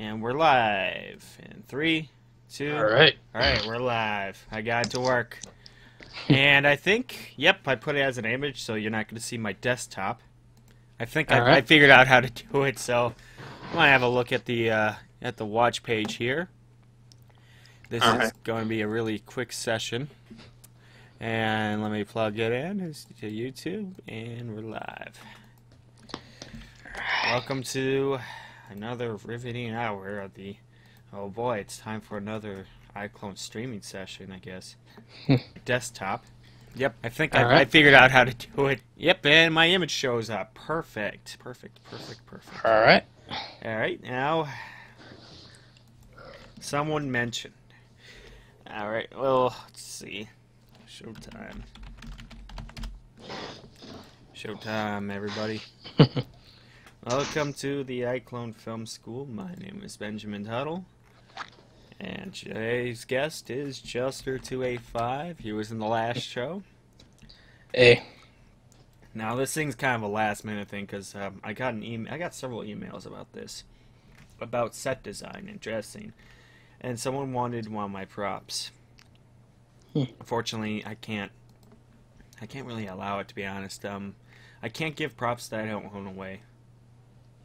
And we're live in 3, 2. All right, we're live. I got it to work. And I think, yep, I put it as an image, so you're not going to see my desktop. I think I figured out how to do it, so I'm going to have a look at the watch page here. This is going to be a really quick session. And let me plug it in to YouTube, and we're live. Welcome to another riveting hour of the... Oh boy, it's time for another iClone streaming session, I guess. Desktop. Yep, I think I figured out how to do it. Yep, and my image shows up. Perfect, perfect, perfect, perfect. All right, now... Someone mentioned. All right, well, let's see. Showtime. Showtime, everybody. Welcome to the iClone Film School. My name is Benjamin Tuttle. And today's guest is Chester2A5. He was in the last show. Hey. Now, this thing's kind of a last-minute thing, because I got several emails about this, about set design and dressing, and someone wanted one of my props. Unfortunately, I can't really allow it, to be honest. I can't give props that I don't own away.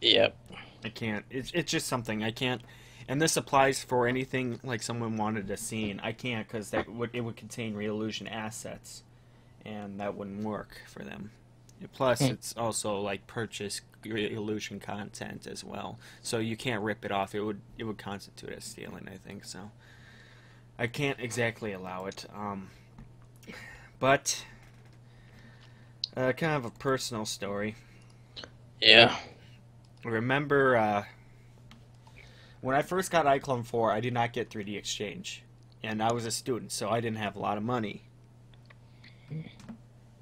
Yep. I can't. It's just something I can't. And this applies for anything, like someone wanted a scene. I can't, because it would contain Reallusion assets, and that wouldn't work for them. Plus, it's also like purchase Reallusion content as well, so you can't rip it off. It would constitute as stealing, I think. So I can't exactly allow it, but kind of a personal story. Yeah. I remember when I first got iClone 4, I did not get 3D Exchange, and I was a student, so I didn't have a lot of money.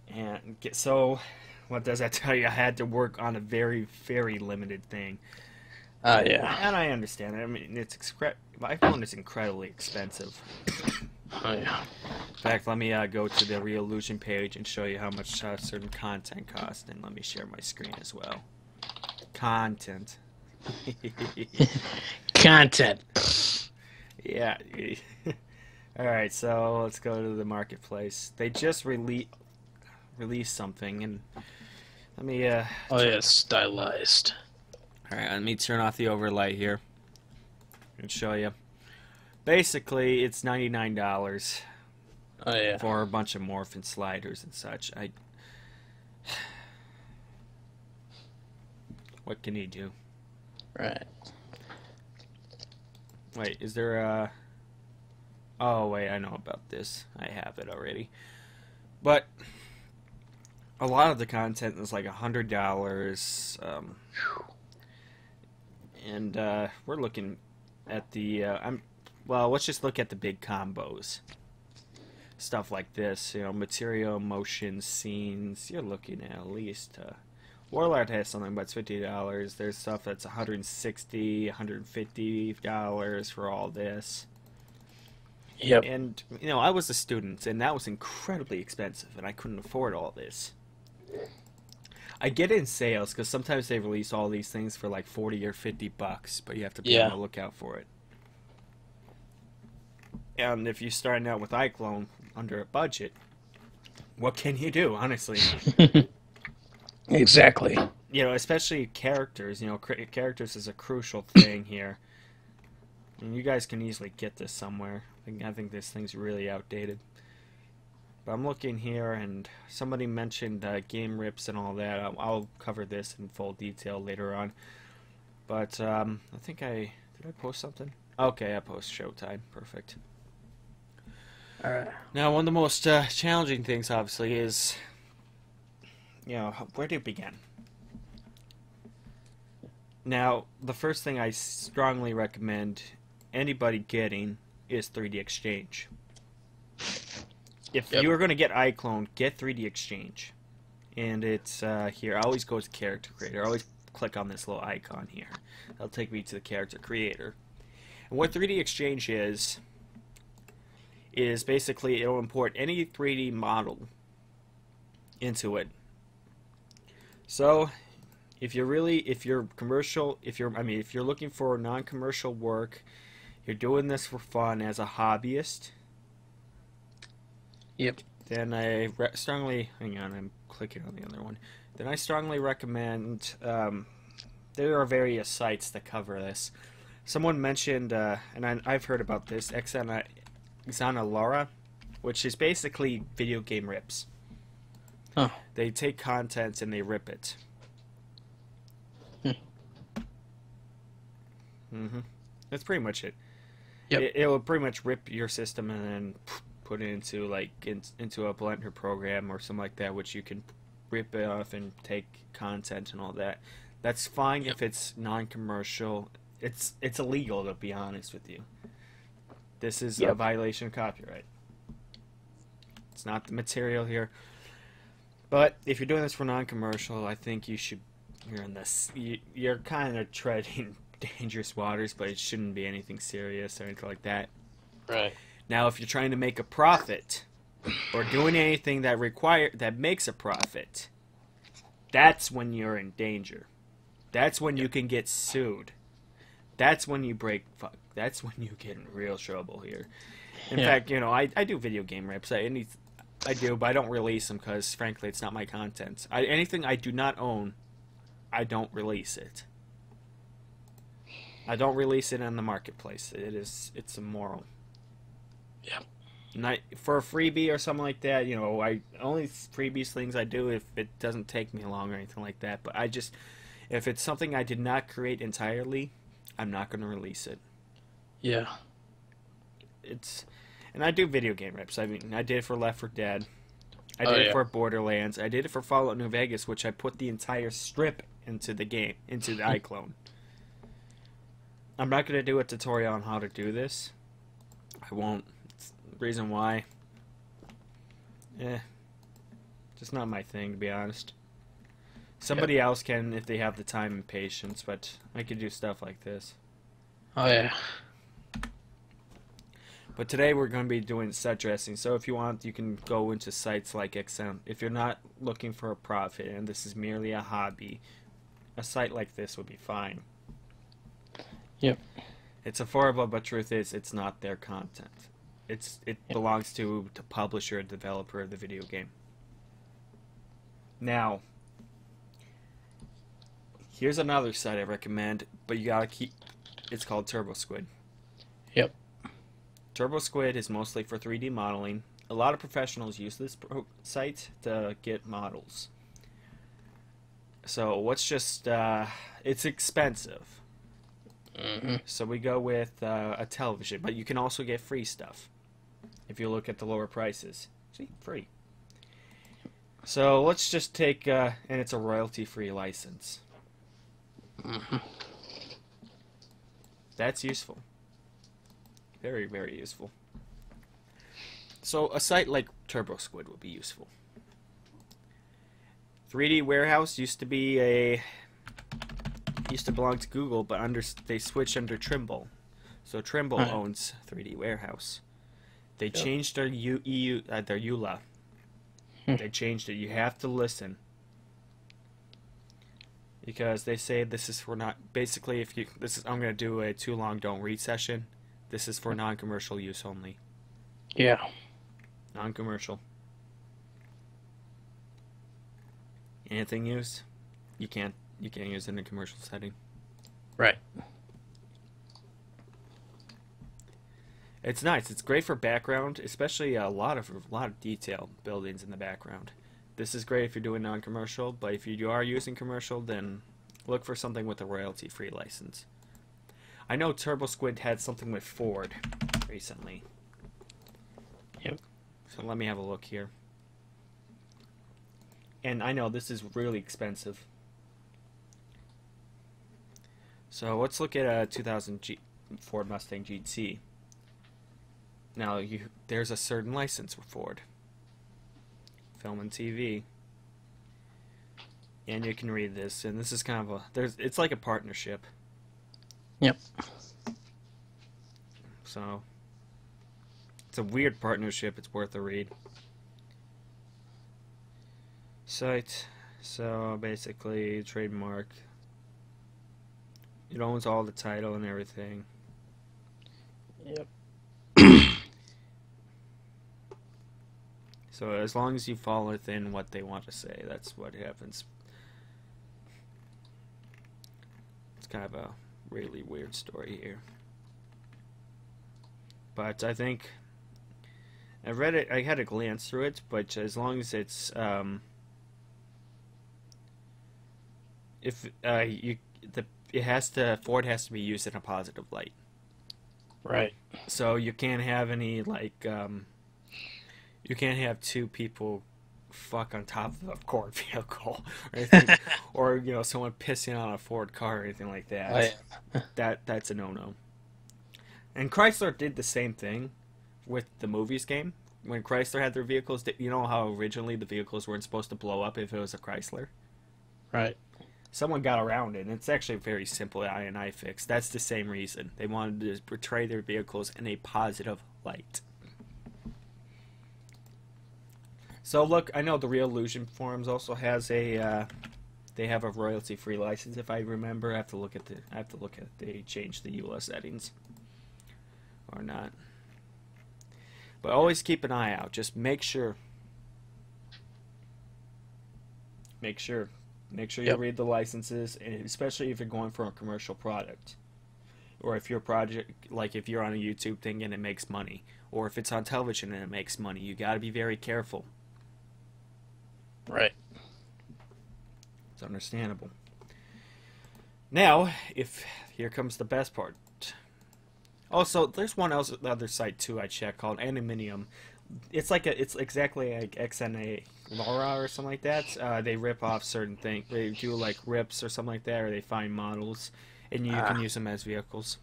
And so, what does that tell you? I had to work on a very, very limited thing. Yeah. And I understand. I mean, it's iPhone is incredibly expensive. Oh yeah. In fact, let me go to the Reallusion page and show you how much certain content costs, and let me share my screen as well. Content. Content. Yeah. All right. So let's go to the marketplace. They just released something, and let me. Oh yeah, stylized. All right, let me turn off the overlay here and show you. Basically, it's $99 for a bunch of morph and sliders and such. What can you do? Right. Wait, is there a... Oh, wait, I know about this. I have it already. But a lot of the content is like $100. And we're looking at the well, let's just look at the big combos, stuff like this, you know, material, motion, scenes. You're looking at least Warlord has something, but it's $50. There's stuff that's $160, $150 for all this. Yep. And you know, I was a student, and that was incredibly expensive, and I couldn't afford all this. I get it in sales, because sometimes they release all these things for like 40 or 50 bucks, but you have to be on the lookout for it. And if you're starting out with iClone under a budget, what can you do, honestly? Exactly. You know, especially characters. You know, characters is a crucial thing here. And you guys can easily get this somewhere. I think this thing's really outdated. But I'm looking here, and somebody mentioned game rips and all that. I'll cover this in full detail later on. But I think did I post something? Okay, I post Showtime. Perfect. All right. Now, one of the most challenging things, obviously, is, you know, where do you begin? Now, the first thing I strongly recommend anybody getting is 3D Exchange. If you are going to get iClone, get 3D Exchange. And it's here. I always go to Character Creator. I always click on this little icon here. That'll take me to the Character Creator. And what 3D Exchange is basically it'll import any 3D model into it. So if you're looking for non-commercial work, you're doing this for fun as a hobbyist. Yep. Then I strongly, hang on, I'm clicking on the other one. Then I strongly recommend. There are various sites that cover this. Someone mentioned, and I've heard about this, XNALara, which is basically video game rips. Oh. They take content and they rip it. That's pretty much it. Yep. It will pretty much rip your system and then put it into like into a Blender program or something like that, which you can rip it off and take content and all that. That's fine if it's non-commercial. It's illegal, to be honest with you. This is a violation of copyright. It's not the material here. But if you're doing this for non-commercial, I think you should. You're kind of treading dangerous waters, but it shouldn't be anything serious or anything like that. Right. Now, if you're trying to make a profit, or doing anything that makes a profit, that's when you're in danger. That's when you can get sued. That's when you that's when you get in real trouble here. In fact, I do video game rips. I do, but I don't release them because, frankly, it's not my content. Anything I do not own, I don't release it. I don't release it on the marketplace. It's immoral. Yeah. And for a freebie or something like that, I only freebies things I do if it doesn't take me long or anything like that. But if it's something I did not create entirely, I'm not going to release it. Yeah. And I do video game rips. I mean, I did it for Left 4 Dead. I did it for Borderlands. I did it for Fallout New Vegas, which I put the entire strip into the game, into the iClone. I'm not going to do a tutorial on how to do this. I won't. It's the reason why. Just not my thing, to be honest. Somebody else can if they have the time and patience, but I could do stuff like this. Oh, yeah. But today we're going to be doing set dressing. So if you want, you can go into sites like XM. If you're not looking for a profit and this is merely a hobby, a site like this would be fine. Yep. It's affordable, but truth is, it's not their content. It belongs to the publisher, developer of the video game. Now, here's another site I recommend, but you gotta keep. It's called TurboSquid. Yep. TurboSquid is mostly for 3D modeling. A lot of professionals use this site to get models. So what's it's expensive. Mm-hmm. So we go with a television, but you can also get free stuff if you look at the lower prices. See, free. So let's just take, and it's a royalty-free license. Mm-hmm. That's useful. Very, very useful. So a site like TurboSquid would be useful. 3D Warehouse used to belong to Google, but they switched under Trimble. So Trimble owns 3D Warehouse. They changed their EULA. They changed it. You have to listen. Because they say this is for I'm going to do a too long don't read session. This is for non-commercial use only. Yeah. Non-commercial. Anything used, you can't use it in a commercial setting. Right. It's nice. It's great for background, especially a lot of detail buildings in the background. This is great if you're doing non-commercial, but if you are using commercial, then look for something with a royalty-free license. I know TurboSquid had something with Ford recently. Yep. So let me have a look here. And I know this is really expensive. So let's look at a 2000 Ford Mustang GT. Now, there's a certain license for Ford. Film and TV. And you can read this, and this is kind of it's like a partnership. Yep. So it's a weird partnership. It's worth a read. Site So basically, trademark. It owns all the title and everything. Yep. So as long as you fall within what they want to say, that's what happens. It's kind of a really weird story here. But I think I read it. I had a glance through it, but as long as it's Ford has to be used in a positive light, right? So you can't have any like you can't have two people fuck on top of a Ford vehicle or anything, or you know someone pissing on a Ford car or anything like that. Oh, yeah. That's a no-no. And Chrysler did the same thing with the movies game. When Chrysler had their vehicles, you know how originally the vehicles weren't supposed to blow up if it was a Chrysler? Right. Someone got around it, and it's actually a very simple I&I fix. That's the same reason. They wanted to portray their vehicles in a positive light. So look, I know the Reallusion forums also has a they have a royalty-free license if I remember. I have to look at they changed the EULA settings. Or not, but always keep an eye out. Just make sure you read the licenses, and especially if you're going for a commercial product, or if your project, like if you're on a YouTube thing and it makes money, or if it's on television and it makes money, you got to be very careful. Right. It's understandable. Now, here comes the best part. Also, there's one else other site too I checked called Animinium. It's like it's exactly like XNALara or something like that. They rip off certain things. They do like rips or something like that, or they find models, and you can use them as vehicles.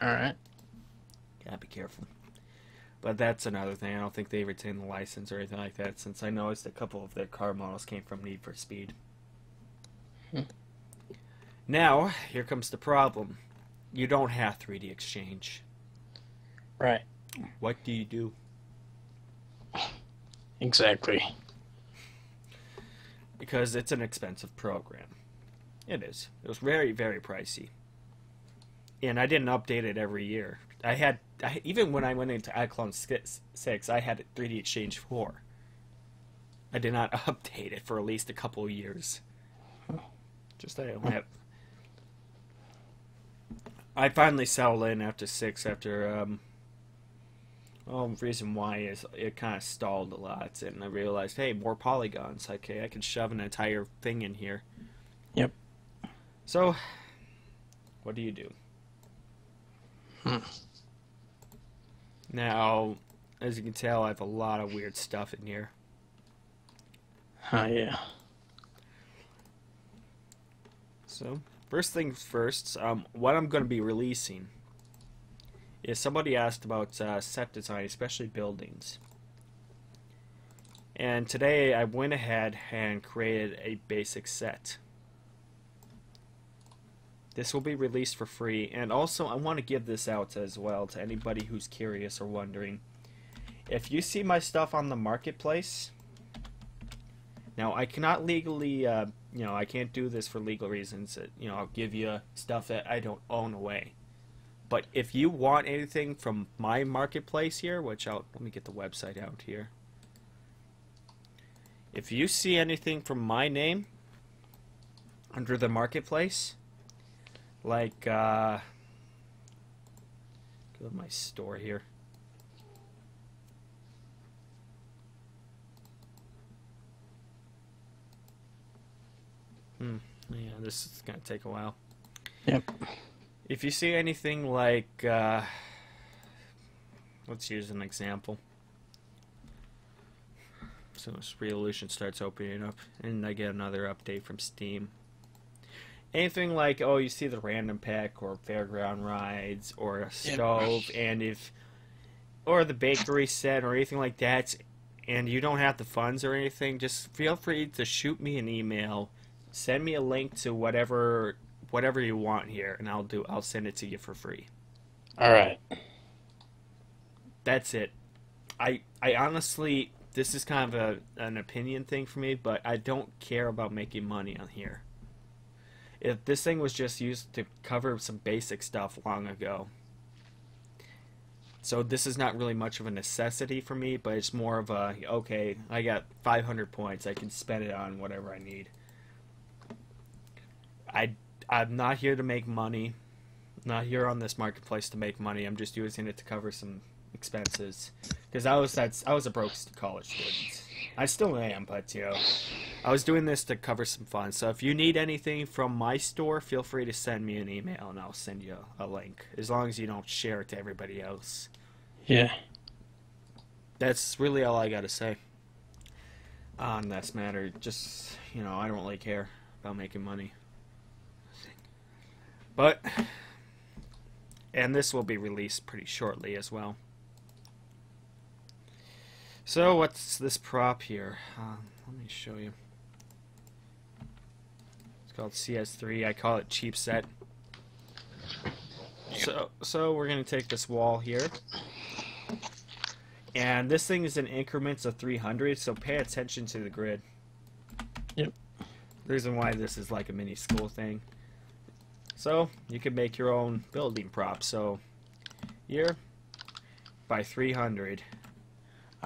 All right. Gotta be careful. But that's another thing. I don't think they retain the license or anything like that, since I noticed a couple of their car models came from Need for Speed. Now, here comes the problem. You don't have 3D Exchange. Right. What do you do? Exactly. Because it's an expensive program. It is. It was very, very pricey. And I didn't update it every year. Even when I went into iClone 6, I had 3D Exchange 4. I did not update it for at least a couple of years. Just I don't have... I finally settled in after 6, after, well, the reason why is it kind of stalled a lot, and I realized, hey, more polygons, okay, I can shove an entire thing in here. Yep. So, what do you do? Now, as you can tell, I have a lot of weird stuff in here. Yeah. So... First things first, what I'm going to be releasing is somebody asked about set design, especially buildings. And today I went ahead and created a basic set. This will be released for free, and also I want to give this out as well to anybody who's curious or wondering. If you see my stuff on the marketplace, now I cannot legally... you know, I can't do this for legal reasons. You know, I'll give you stuff that I don't own away. But if you want anything from my marketplace here, which let me get the website out here. If you see anything from my name under the marketplace, like, go to my store here. Yeah, this is going to take a while. Yep. If you see anything like, let's use an example. So this Reallusion starts opening up, and I get another update from Steam. Anything like, oh, you see the random pack or fairground rides or a stove, and or the bakery set or anything like that, and you don't have the funds or anything, just feel free to shoot me an email. Send me a link to whatever you want here, and I'll send it to you for free. All right. That's it. I honestly This is kind of an opinion thing for me, but I don't care about making money on here. If this thing was just used to cover some basic stuff long ago. So this is not really much of a necessity for me, but it's more of a, okay, I got 500 points, I can spend it on whatever I need. I'm not here to make money. I'm not here on this marketplace to make money. I'm just using it to cover some expenses. Because I was a broke college student. I still am, but you know, I was doing this to cover some fun. So if you need anything from my store, feel free to send me an email and I'll send you a link. As long as you don't share it to everybody else. Yeah. That's really all I gotta say on this matter. Just, you know, I don't really care about making money. But, and this will be released pretty shortly as well. So what's this prop here? Let me show you. It's called CS3. I call it cheap set. So we're gonna take this wall here, and this thing is in increments of 300. So pay attention to the grid. Yep. The reason why this is like a mini school thing. So you can make your own building prop. So here by 300.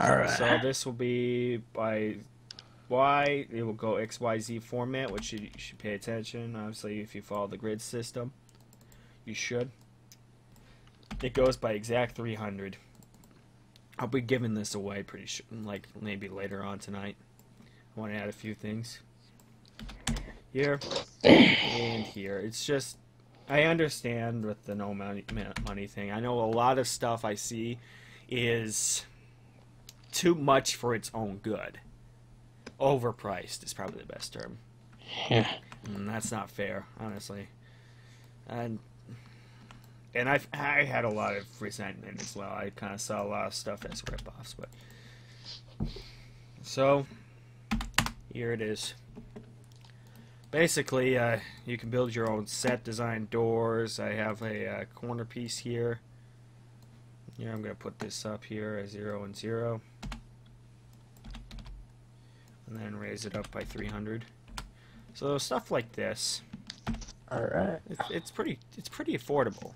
All right. So this will be by Y. It will go XYZ format, which you should pay attention. Obviously, if you follow the grid system, you should. It goes by exact 300. I'll be giving this away pretty sure, like maybe later on tonight. I want to add a few things. Here and here. It's just, I understand with the no money thing. I know a lot of stuff I see is too much for its own good. Overpriced is probably the best term. Yeah. And that's not fair, honestly. And I had a lot of resentment as well. I kind of saw a lot of stuff as ripoffs, but so here it is. Basically, you can build your own set, design doors. I have a corner piece here. Here, I'm going to put this up here as 0 and 0. And then raise it up by 300. So stuff like this. Alright. It's pretty affordable.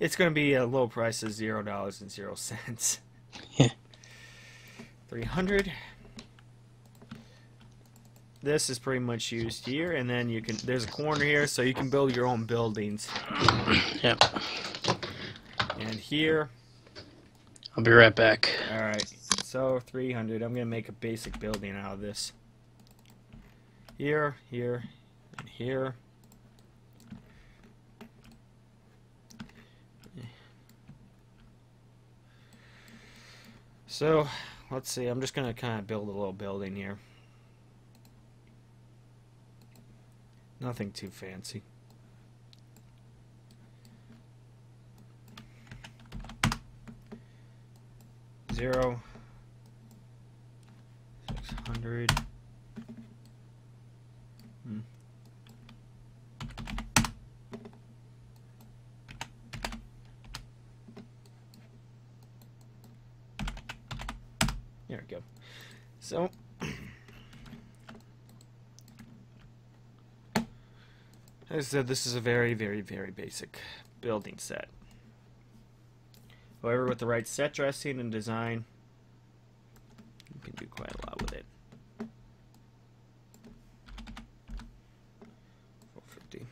It's going to be a low price of $0.00. Yeah. 300. This is pretty much used here, and then you can, there's a corner here, so you can build your own buildings. Yep. And here. I'll be right back. Alright, so 300. I'm going to make a basic building out of this. Here, here, and here. So, let's see. I'm just going to kind of build a little building here. Nothing too fancy. Zero. 600. There we go. So as I said, this is a very, very, very basic building set. However, with the right set dressing and design, you can do quite a lot with it. 450.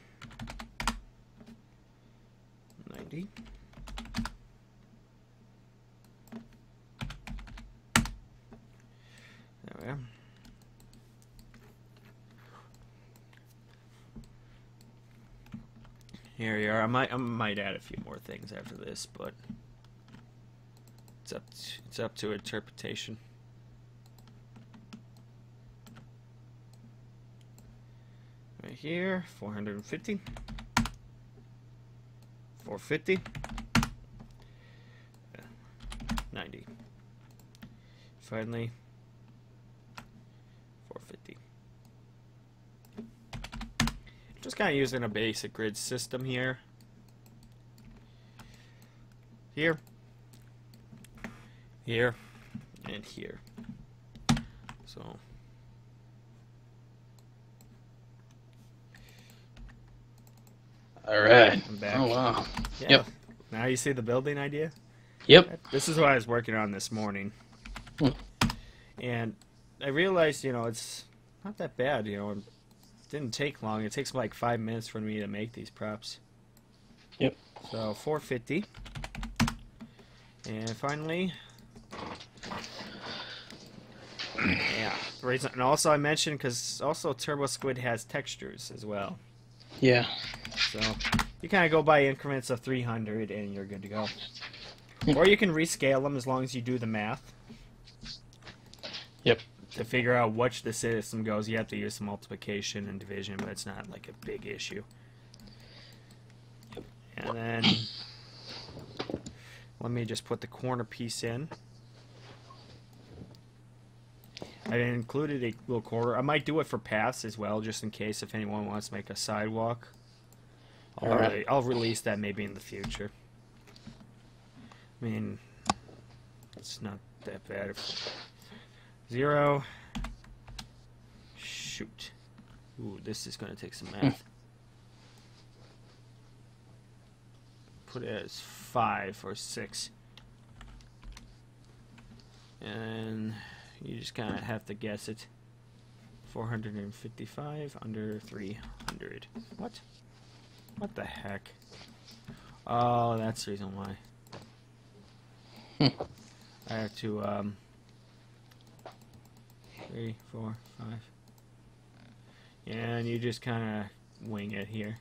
90. I might add a few more things after this, but it's up to interpretation. Right here, 450, 450, 90. Finally, 450. Just kind of using a basic grid system here. Here, here, and here. So all right. I'm back. Oh wow. Yeah. Yep. Now you see the building idea? Yep. This is what I was working on this morning. And I realized, you know, it's not that bad, you know. It didn't take long. It takes like 5 minutes for me to make these props. Yep. So 450. And finally, yeah. And also I mentioned, because also TurboSquid has textures as well. Yeah. So you kind of go by increments of 300 and you're good to go. Or you can rescale them as long as you do the math. Yep. To figure out which the system goes, you have to use some multiplication and division, but it's not like a big issue. Yep. And then let me just put the corner piece in. I included a little corner. I might do it for paths as well, just in case if anyone wants to make a sidewalk. I'll release that maybe in the future. I mean, it's not that bad. 0. Shoot. Ooh, this is going to take some math. Put it as 5 or 6. And you just kind of have to guess it. 455 under 300. What? What the heck? Oh, that's the reason why. I have to 3, 4, 5. Yeah, and you just kind of wing it here.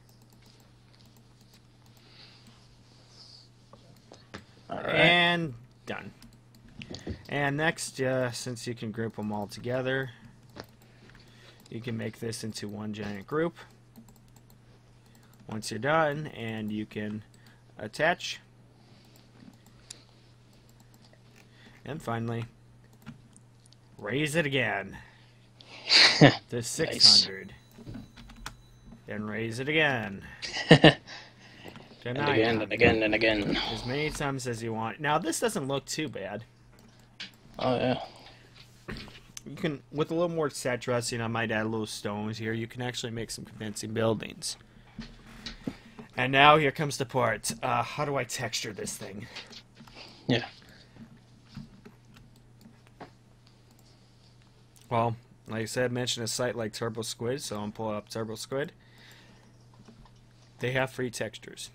All right. And done. And next, since you can group them all together, you can make this into one giant group. Once you're done, and you can attach. And finally, raise it again to 600. Nice. Then raise it again. And again, and again, and again. As many times as you want. Now, this doesn't look too bad. Oh, yeah. You can, with a little more set dressing, I might add little stones here. You can actually make some convincing buildings. And now here comes the part. How do I texture this thing? Yeah. Well, like I said, I mentioned a site like TurboSquid, so I'm pulling up TurboSquid. They have free textures.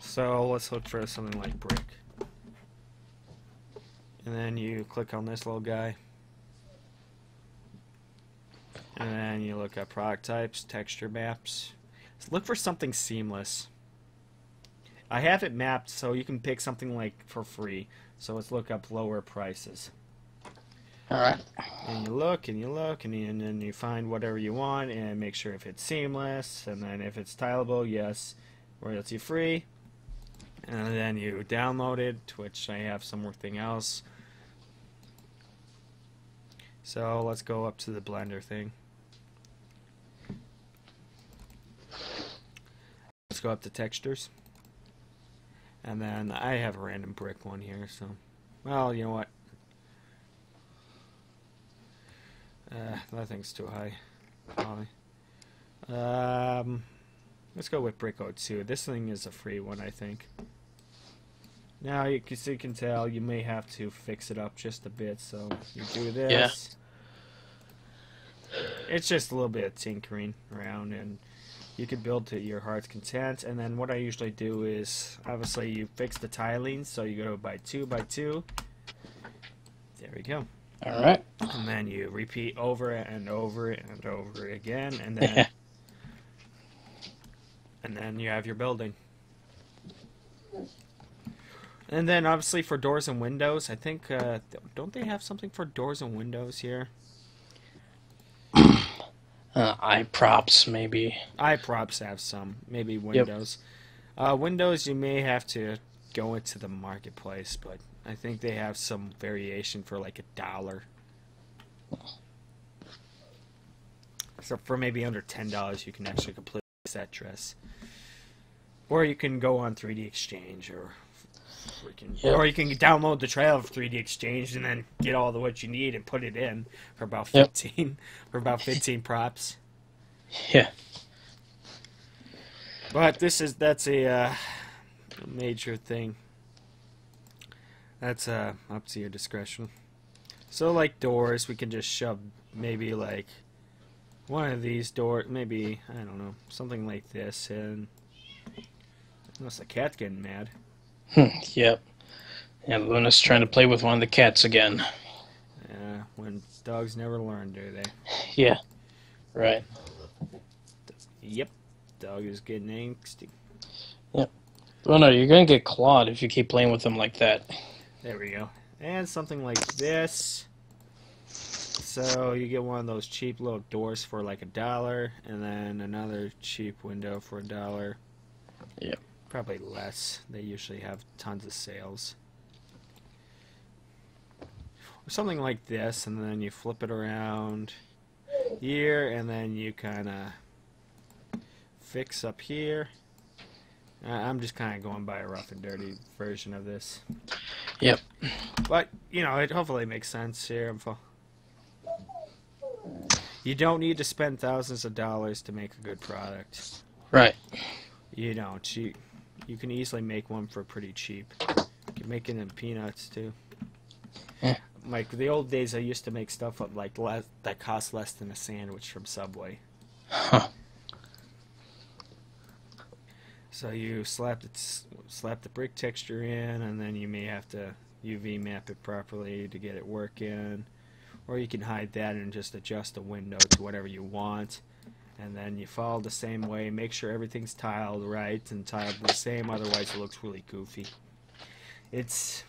So let's look for something like brick. And then you click on this little guy. And then you look up product types, texture maps. Let's look for something seamless. I have it mapped so you can pick something like for free. So let's look up lower prices. Alright. And you look, and you look, and then you find whatever you want, and make sure if it's seamless, and then if it's tileable, yes, royalty free. And then you download it, which I have something else. So let's go up to the Blender thing. Let's go up to textures. And then I have a random brick one here, so. Well, you know what? That thing's too high, probably. Let's go with Bricko 2. This thing is a free one, I think. Now, you can tell you may have to fix it up just a bit, so you do this. Yeah. It's just a little bit of tinkering around, and you can build to your heart's content. And then what I usually do is, obviously, you fix the tiling, so you go by 2 by 2. There we go. All right. And then you repeat over and over and over again, and then and then you have your building. And then obviously for doors and windows, I think don't they have something for doors and windows here? iProps maybe. iProps have some, maybe windows. Yep. Windows you may have to go into the marketplace, but I think they have some variation for like $1. So for maybe under $10, you can actually complete that dress. Or you can go on 3D Exchange or Yeah. Or you can download the trial of 3D Exchange and then get all the what you need and put it in for about 15 for about 15 props. Yeah. But that's a major thing. That's up to your discretion. So like doors, we can just shove maybe like one of these doors, maybe I don't know, something like this, and unless the cat's getting mad. Yep. And Luna's trying to play with one of the cats again. Yeah, when dogs never learn, do they? Yeah. Right. Yep. Dog is getting angsty. Yep. Luna, you're gonna get clawed if you keep playing with them like that. There we go. And something like this. So you get one of those cheap little doors for like $1, and then another cheap window for $1. Yep. Probably less. They usually have tons of sales. Or something like this, and then you flip it around here, and then you kind of fix up here. I'm just kind of going by a rough and dirty version of this. Yep. But, you know, it hopefully makes sense here. You don't need to spend thousands of dollars to make a good product. Right. You don't. You can easily make one for pretty cheap. You can make it in peanuts, too. Yeah. Like, the old days, I used to make stuff up, like that cost less than a sandwich from Subway. Huh. So you slap the brick texture in, and then you may have to UV map it properly to get it working. Or you can hide that and just adjust the window to whatever you want. And then you follow the same way, make sure everything's tiled right and tiled the same, otherwise it looks really goofy. It's...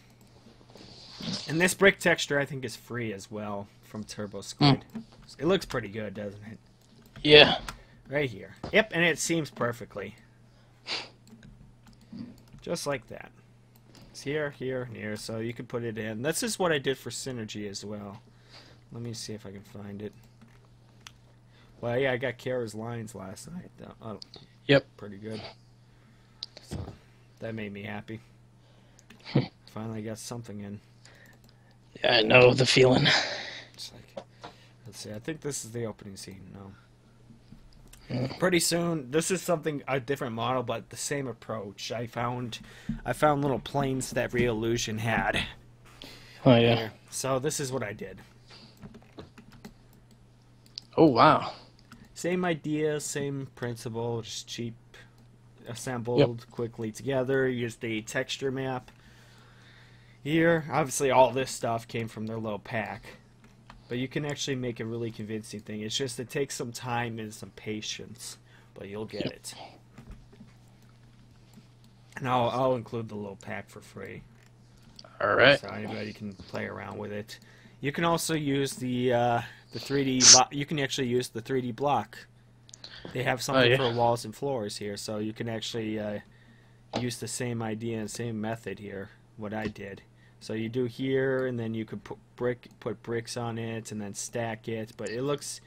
And this brick texture I think is free as well from TurboSquid. It looks pretty good, doesn't it? Yeah. Right here. Yep, and it seams perfectly. Just like that. It's here, here, and here, so you can put it in. This is what I did for Synergy as well. Let me see if I can find it. Well, yeah, I got Kara's lines last night, though. Oh, yep. Pretty good. So, that made me happy. Finally got something in. Yeah, I know the feeling. It's like, let's see, I think this is the opening scene. No. Pretty soon, this is a different model, but the same approach. I found little planes that Reallusion had. Oh yeah. There. So this is what I did. Oh wow. Same idea, same principle, just cheap, assembled quickly together. Use the texture map. Here, obviously, all this stuff came from their little pack. But you can actually make a really convincing thing. It's just it takes some time and some patience, but you'll get it. And I'll include the little pack for free. All right. So anybody can play around with it. You can also use the 3D. You can actually use the 3D block. They have something for walls and floors here, so you can actually use the same idea and same method here. What I did. So you do here, and then you could put bricks on it, and then stack it. But it looks,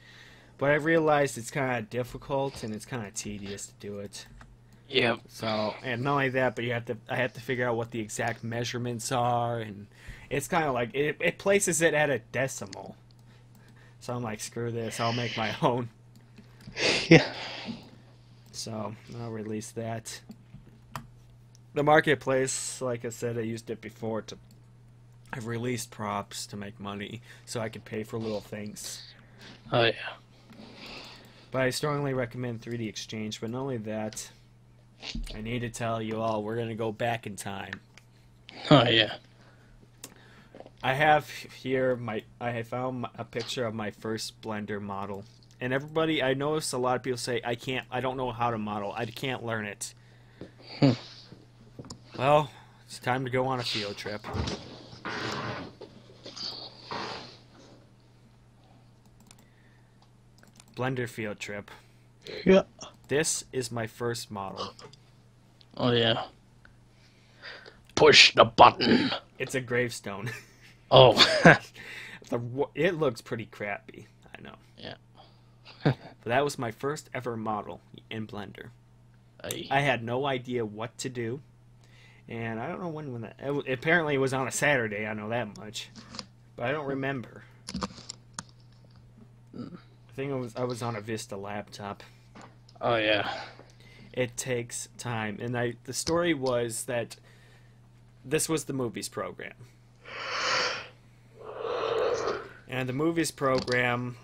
but I realized it's kind of difficult and it's kind of tedious to do it. Yeah. So, and not only that, but I have to figure out what the exact measurements are, and it's kind of like it places it at a decimal. So I'm like, screw this, I'll make my own. Yeah. So I'll release that. The marketplace, like I said, I used it before to. I've released props to make money so I can pay for little things. Oh, yeah. But I strongly recommend 3D Exchange, but not only that, I need to tell you all, we're going to go back in time. Oh, yeah. I have here, I found a picture of my first Blender model. And everybody, I noticed a lot of people say, I don't know how to model, I can't learn it. Well, it's time to go on a field trip. Blender field trip. Yeah. This is my first model. Oh yeah. Push the button. It's a gravestone. Oh. It looks pretty crappy. I know. Yeah. But that was my first ever model in Blender. I had no idea what to do, And I don't know when that... Apparently it was on a Saturday, I know that much. But I don't remember. I think I was on a Vista laptop. Oh, yeah. It takes time. And the story was that this was the movies program. And the movies program...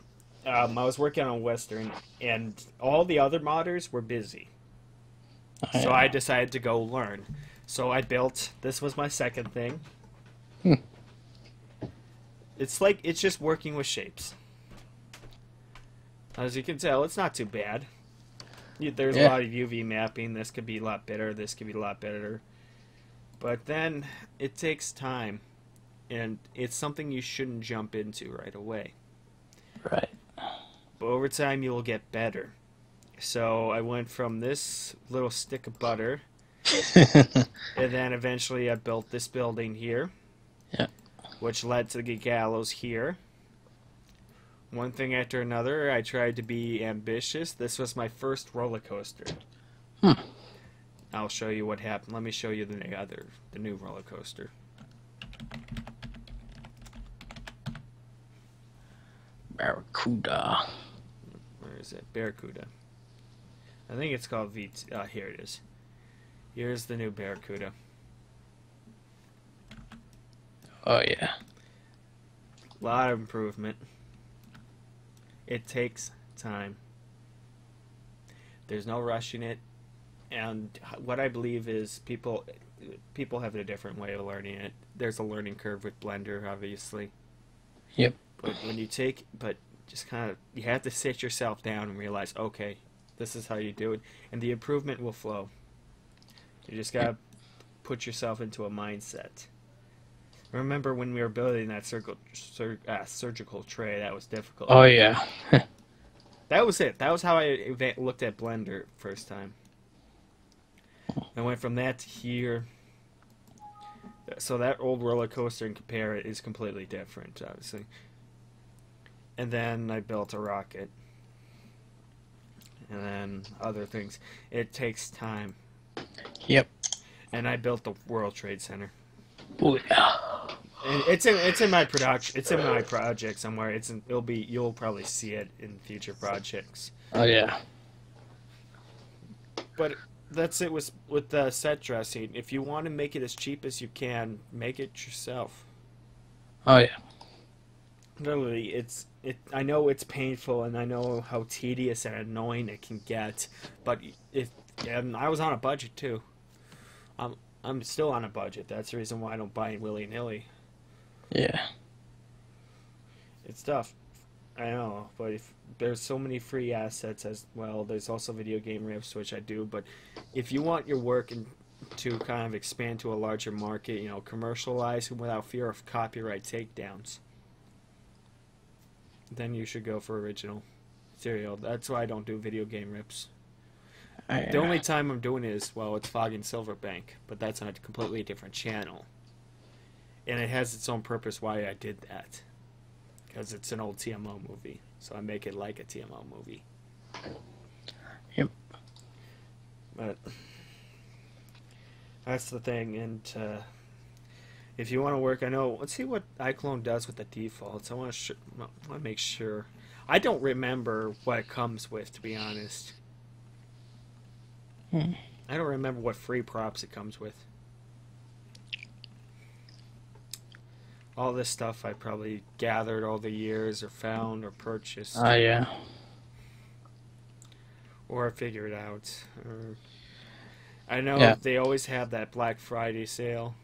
I was working on Western, and all the other modders were busy. Oh, so yeah. I decided to go learn. So I built... This was my second thing. It's like... It's just working with shapes. As you can tell, it's not too bad. There's a lot of UV mapping. This could be a lot better. This could be a lot better. But then, it takes time. And it's something you shouldn't jump into right away. Right. But over time, you will get better. So I went from this little stick of butter, and then eventually I built this building here, which led to the gallows here. One thing after another, I tried to be ambitious. This was my first roller coaster. I'll show you what happened. Let me show you the new roller coaster. Barracuda. Where is it? Barracuda. I think it's called VT. Here it is. Here's the new Barracuda. Oh, yeah. A lot of improvement. It takes time. There's no rushing it. And what I believe is people have a different way of learning it. There's a learning curve with Blender, obviously. Yep. But when you take, you have to sit yourself down and realize, okay, this is how you do it, and the improvement will flow. You just gotta put yourself into a mindset. Remember when we were building that surgical tray? That was difficult. Oh yeah. That was it. That was how I looked at Blender first time. I went from that to here. So that old roller coaster and compare it is completely different, obviously. And then I built a rocket. And then other things. It takes time. Yep. And I built the World Trade Center. Boy. And it's in my production. It's in my project somewhere. It'll be. You'll probably see it in future projects. Oh yeah. But that's it with the set dressing. If you want to make it as cheap as you can, make it yourself. Oh yeah. Literally, it. I know it's painful, and I know how tedious and annoying it can get. But I was on a budget too. I'm still on a budget. That's the reason why I don't buy willy-nilly. Yeah. It's tough. I know, but there's so many free assets as well. There's also video game riffs, which I do. But if you want your work to kind of expand to a larger market, you know, commercialize without fear of copyright takedowns, then you should go for original material. That's why I don't do video game rips. The only time I'm doing it is, well, it's Fog and Silverbank, but that's on a completely different channel. And it has its own purpose why I did that. Because it's an old TMO movie, so I make it like a TMO movie. Yep. But that's the thing, and if you want to work, I know, let's see what iClone does with the defaults. I want to make sure. I don't remember what it comes with, to be honest. I don't remember what free props it comes with. All this stuff I probably gathered all the years or found or purchased. Oh, yeah. Or figured out. Or... I know they always have that Black Friday sale.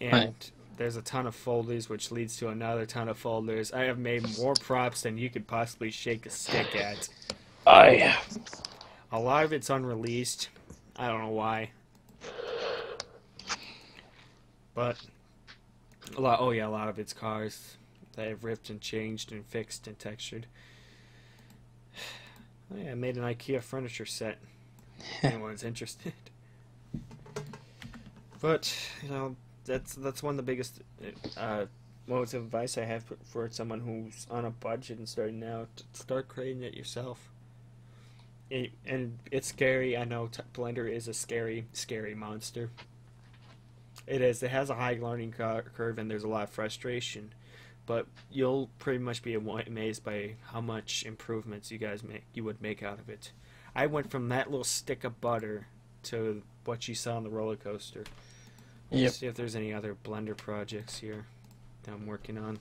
And there's a ton of folders, which leads to another ton of folders. I have made more props than you could possibly shake a stick at. Oh, yeah. A lot of it's unreleased. I don't know why. But a lot of it's cars that I've ripped and changed and fixed and textured. Oh yeah, I made an IKEA furniture set. If anyone's interested. But, you know, that's one of the biggest modes of advice I have for someone who's on a budget and starting out. Start creating it yourself. and it's scary. I know Blender is a scary, scary monster. It is. It has a high learning curve, and there's a lot of frustration. But you'll pretty much be amazed by how much improvements you guys would make out of it. I went from that little stick of butter to what you saw on the roller coaster. Let's see if there's any other Blender projects here that I'm working on.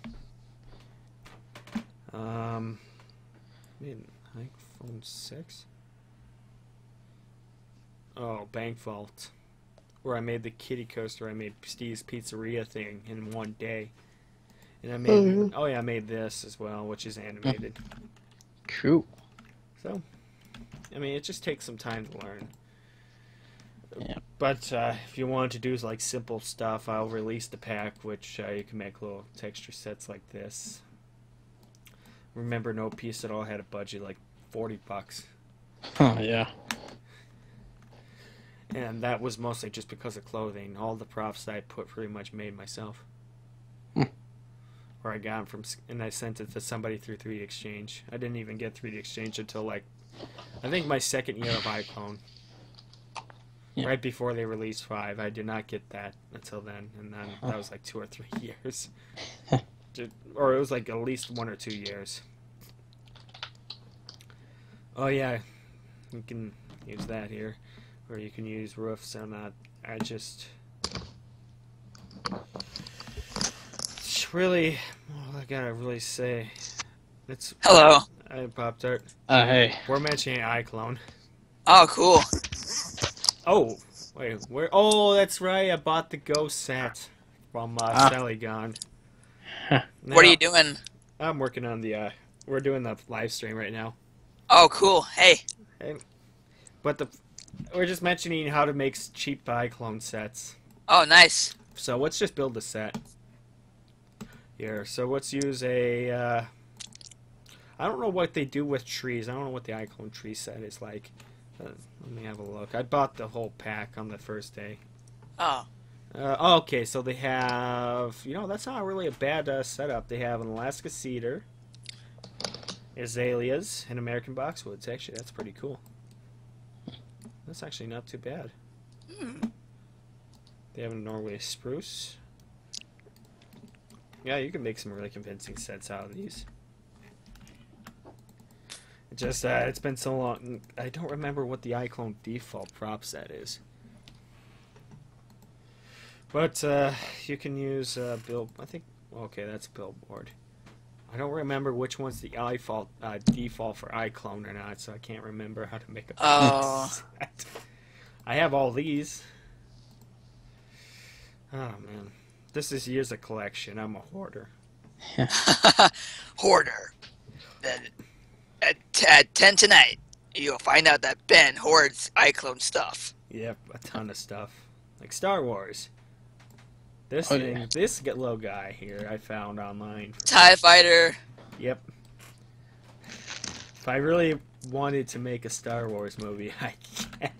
iPhone 6. Oh, Bank Vault, where I made the kitty coaster. I made Steve's Pizzeria thing in one day. And I made, oh yeah, I made this as well, which is animated. Cool. So, I mean, it just takes some time to learn. Yeah. But if you wanted to do like simple stuff, I'll release the pack, which you can make little texture sets like this. Remember, no piece at all had a budget like $40. Oh yeah. And that was mostly just because of clothing. All the props that I put pretty much made myself. Or I got them from, and I sent it to somebody through 3D Exchange. I didn't even get 3D Exchange until like, I think my second year of iClone. Yeah. Right before they released 5, I did not get that until then, and then that was like 2 or 3 years, or it was like at least 1 or 2 years. Oh yeah, you can use that here, or you can use roofs. And I just. Really, well, I gotta really say, it's hello. Hey, Pop Tart. Hey. We're mentioning iClone. Oh, cool. Oh, wait, where? Oh, that's right. I bought the ghost set from Sally Gone. Now, what are you doing? I'm working on the. We're doing the live stream right now. Oh, cool. Hey. Hey. But we're just mentioning how to make cheap iClone sets. Oh, nice. So let's just build a set. Here. So let's use a, I don't know what they do with trees. I don't know what the iClone tree set is like. Let me have a look. I bought the whole pack on the first day. Oh. Okay, so they have, you know, that's not really a bad setup. They have an Alaska cedar, azaleas, and American boxwoods. Actually, that's pretty cool. That's actually not too bad. They have a Norway spruce. Yeah, you can make some really convincing sets out of these. Just, it's been so long. I don't remember what the iClone default prop set is. But, you can use, build, I think, okay, that's billboard. I don't remember which one's the default for iClone or not, so I can't remember how to make a set. I have all these. Oh, man. This is years of collection. I'm a hoarder. Hoarder. At 10 tonight, you'll find out that Ben hoards iClone stuff. Yep, a ton of stuff. Like Star Wars. This thing, this little guy here I found online. TIE Fighter. Yep. If I really wanted to make a Star Wars movie, I can.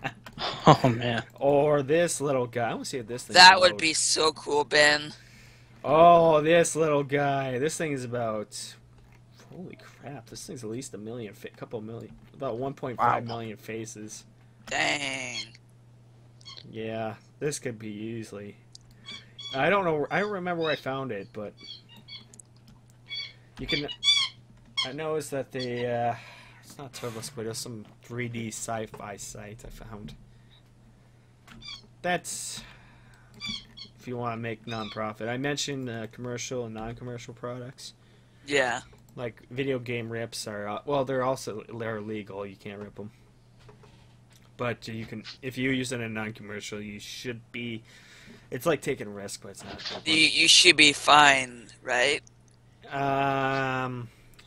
Oh man! Or this little guy. I want to see if this thing. That would be so cool, Ben. Oh, this little guy. This thing is about. Holy crap! This thing's at least a couple million, about 1.5 million faces. Dang. Yeah, this could be easily. I don't know. I don't remember where I found it, but you can. I noticed that the. It's not TurboSquid. It's some 3D sci-fi site I found. That's if you want to make non-profit. I mentioned commercial and non-commercial products. Yeah. Like video game rips are well, they're legal. You can't rip them, but you can if you use it in a non-commercial. You should be. It's like taking a risk, but it's not. You should be fine, right?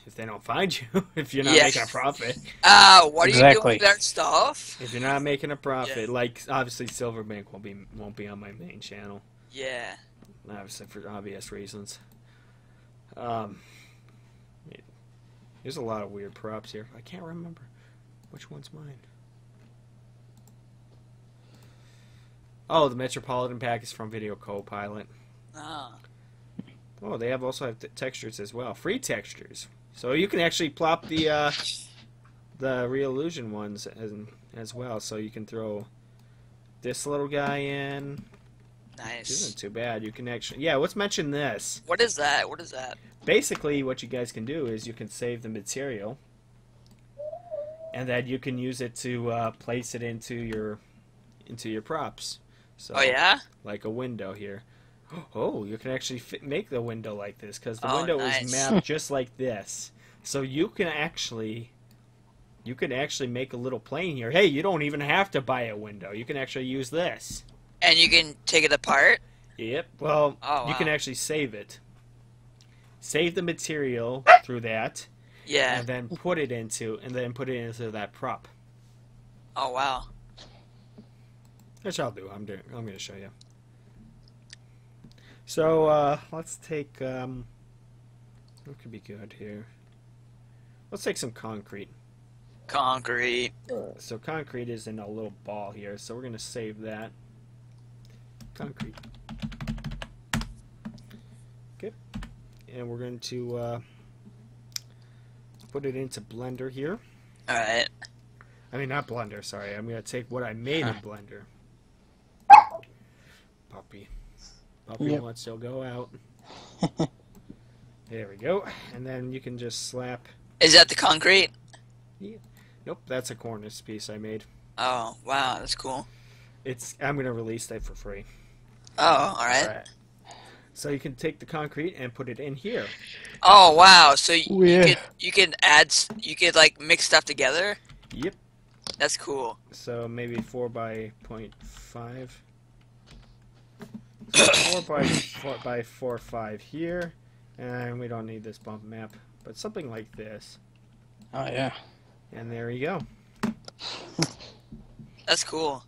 If they don't find you, if you're not making a profit. What are you doing with that stuff? If you're not making a profit, like obviously Silverbank won't be on my main channel. Yeah. Obviously for obvious reasons. There's a lot of weird props here. I can't remember which one's mine. Oh, the Metropolitan pack is from Video Copilot. Oh. Oh, they also have textures as well. Free textures. So you can actually plop the the Reallusion ones as well, so you can throw this little guy in. Nice. This isn't too bad. You can actually, yeah, let's mention this. What is that? What is that? Basically, what you guys can do is you can save the material, and then you can use it to place it into your props. So, oh yeah. Like a window here. Oh, you can actually make the window like this, because the window is mapped just like this. So you can actually, make a little plane here. Hey, you don't even have to buy a window. You can actually use this. And you can take it apart? Yep. Well, you can actually save it. Save the material through that. Yeah. And then put it into, that prop. Oh wow. Which I'll do. I'm going to show you. So let's take. What could be good here? Let's take some concrete. Concrete. So concrete is in a little ball here. So we're going to save that. Concrete. Okay. And we're going to put it into Blender here. All right. I mean, not Blender. Sorry. I'm going to take what I made in Blender. Puppy. Puppy wants to go out. There we go. And then you can just slap. Is that the concrete? Yeah. Nope, that's a cornice piece I made. Oh, wow, that's cool. I'm going to release that for free. Oh, all right. So you can take the concrete and put it in here. Oh, wow. So you can add, like mix stuff together? Yep. That's cool. So maybe 4 by 0.5. 4 by 4.5 here, and we don't need this bump map, but something like this. Oh yeah. And there you go. That's cool.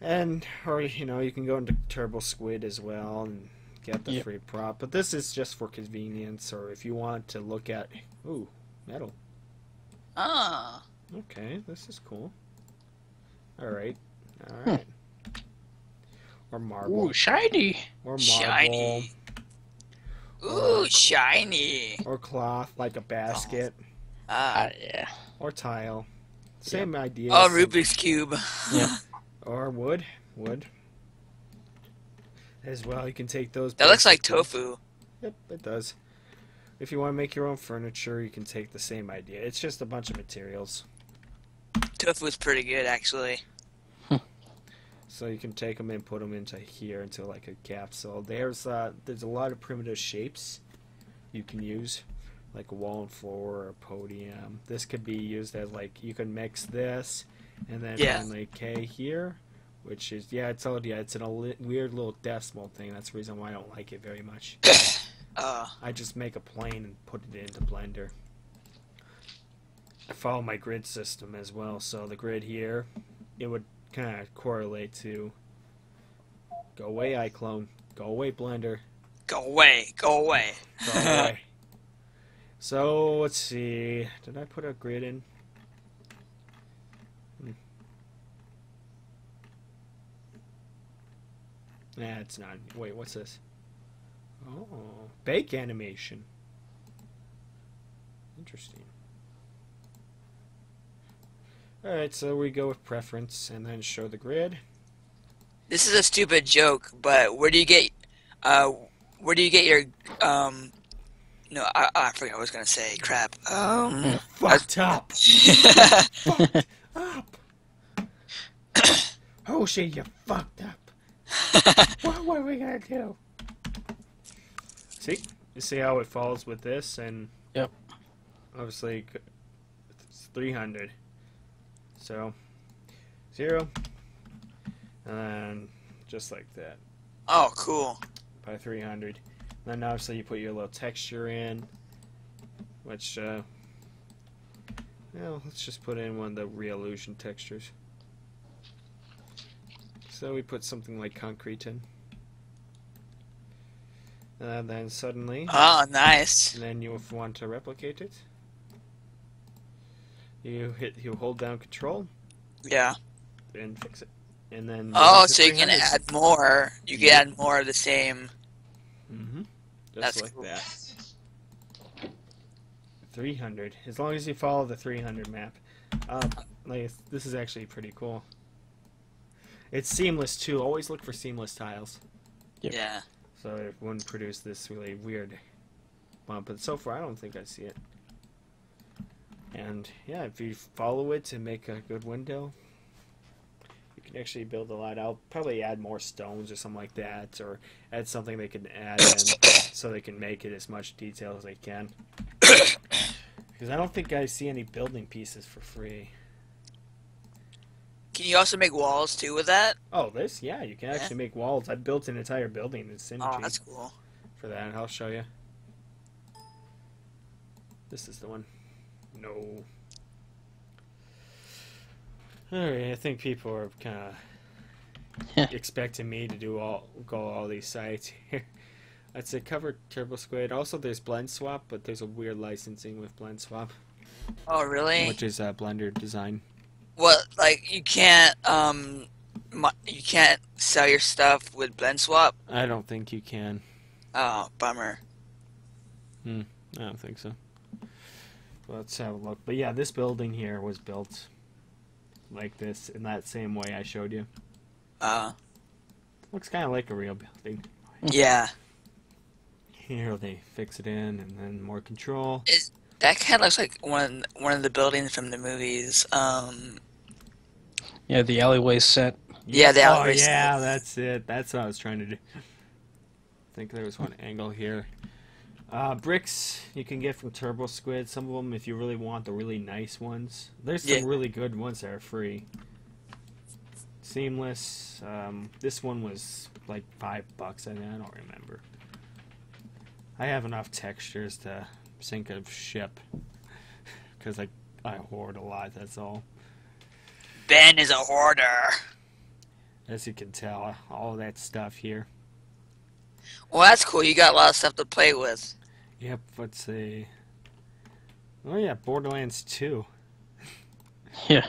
And or you know, you can go into TurboSquid as well and get the free prop. But this is just for convenience, or if you want to look at metal. Ah. Okay, this is cool. All right. All right. Or marble. Ooh, shiny. Or marble. Shiny. Ooh, shiny. Or cloth, like a basket. Ah, yeah. Or tile. Same idea. Oh, Rubik's Cube. Yeah. Or wood. Wood. As well, you can take those. That looks like tofu. Yep, it does. If you want to make your own furniture, you can take the same idea. It's just a bunch of materials. Tofu's pretty good, actually. So you can take them and put them into here, into like a capsule. There's a lot of primitive shapes you can use, like a wall and floor or a podium. This could be used as like, you can mix this and then finally K here, which is, yeah, it's all, it's a weird little decimal thing. That's the reason why I don't like it very much. I just make a plane and put it into Blender. I follow my grid system as well. So the grid here, it would kind of correlate to go away iClone, go away Blender, go away, go away, go away. So let's see, did I put a grid in? Nah, it's not. Wait, what's this? Oh, bake animation, interesting. Alright, so we go with preference and then show the grid. This is a stupid joke, but where do you get your no, I forgot what I was gonna say. Crap. Fucked up. Fucked up. Oh shit, you fucked up. What are we gonna do? See? You see how it falls with this and obviously it's 300. So, 0, and just like that. Oh, cool. By 300. Then obviously you put your little texture in, which, well, let's just put in one of the Reallusion textures. So we put something like concrete in. And then suddenly. Oh, nice. And then you want to replicate it. You hold down control. Yeah. And fix it. And then so you can add more. You can add more of the same. Mhm. That's like cool. 300, as long as you follow the 300 map. Like, this is actually pretty cool. It's seamless too. Always look for seamless tiles. Yep. Yeah. So it wouldn't produce this really weird bump, but so far I don't think I see it. And yeah, if you follow it to make a good window, you can actually build a lot. I'll probably add more stones or something like that, or add something they can add in so they can make it as much detail as they can. Because I don't think I see any building pieces for free. Can you also make walls too with that? Oh, this? Yeah, you can actually make walls. I built an entire building in Synergy. Oh, that's cool. For that, and I'll show you. This is the one. No. Alright, I think people are kind of expecting me to do all these sites here. I'd say cover TurboSquid. Also, there's BlendSwap, but there's a weird licensing with BlendSwap. Oh, really? Which is Blender design. Well, like you can't sell your stuff with BlendSwap. I don't think you can. Oh, bummer. Hmm, I don't think so. Let's have a look. But yeah, this building here was built like this in that same way I showed you. Looks kind of like a real building. Yeah. Here they fix it in, and then more control. That kind of looks like one of the buildings from the movies. Yeah, the alleyway set. Yeah, the alleyway set. Yeah, that's it. That's what I was trying to do. I think there was one angle here. Bricks you can get from TurboSquid. Some of them, if you really want the really nice ones. There's some really good ones that are free. Seamless. This one was like $5, I mean, I don't remember. I have enough textures to sink a ship because I hoard a lot, that's all. Ben is a hoarder. As you can tell, all that stuff here. Well, that's cool. You got a lot of stuff to play with. Yep, let's see. Oh, yeah, Borderlands 2. Yeah.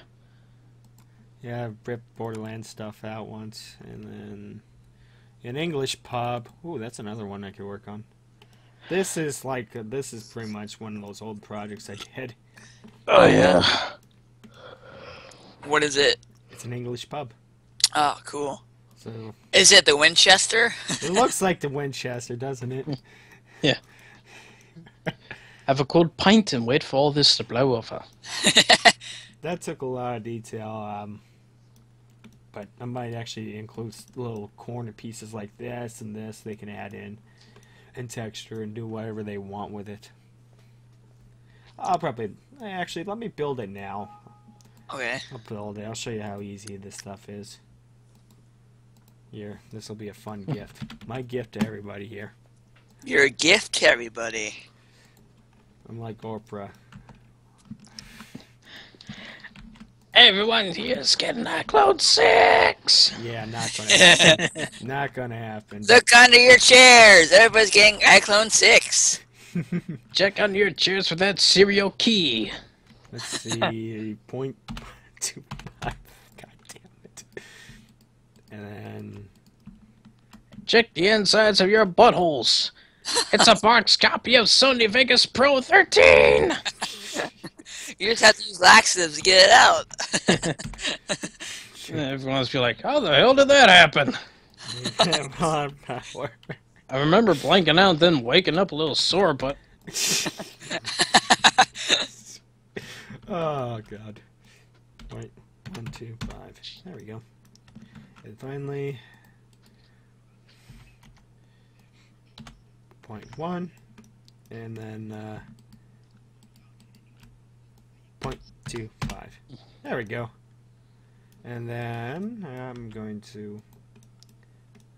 Yeah, I ripped Borderlands stuff out once. And then an English pub. Ooh, that's another one I could work on. This is like, this is pretty much one of those old projects I did. Oh, yeah. What is it? It's an English pub. Oh, cool. So, is it the Winchester? It looks like the Winchester, doesn't it? Yeah. Have a cold pint and wait for all this to blow over. That took a lot of detail, but I might actually include little corner pieces like this and this they can add in and texture and do whatever they want with it. I'll probably, actually, let me build it now. Okay. I'll build it. I'll show you how easy this stuff is. Here, this will be a fun gift. My gift to everybody here. You're a gift to everybody. I'm like Oprah. Everyone here is getting iClone 6! Yeah, not gonna happen. Not gonna happen. Look under your chairs! Everybody's getting iClone 6! Check under your chairs for that serial key. Let's see, 0.25. And then check the insides of your buttholes. It's a box copy of Sony Vegas Pro 13. You just have to use laxatives to get it out. Everyone's be like, "How the hell did that happen?" I remember blanking out, then waking up a little sore, but oh god! Wait, 1, 2, 5. There we go. And finally, 0.1, and then 0.25. There we go. And then I'm going to,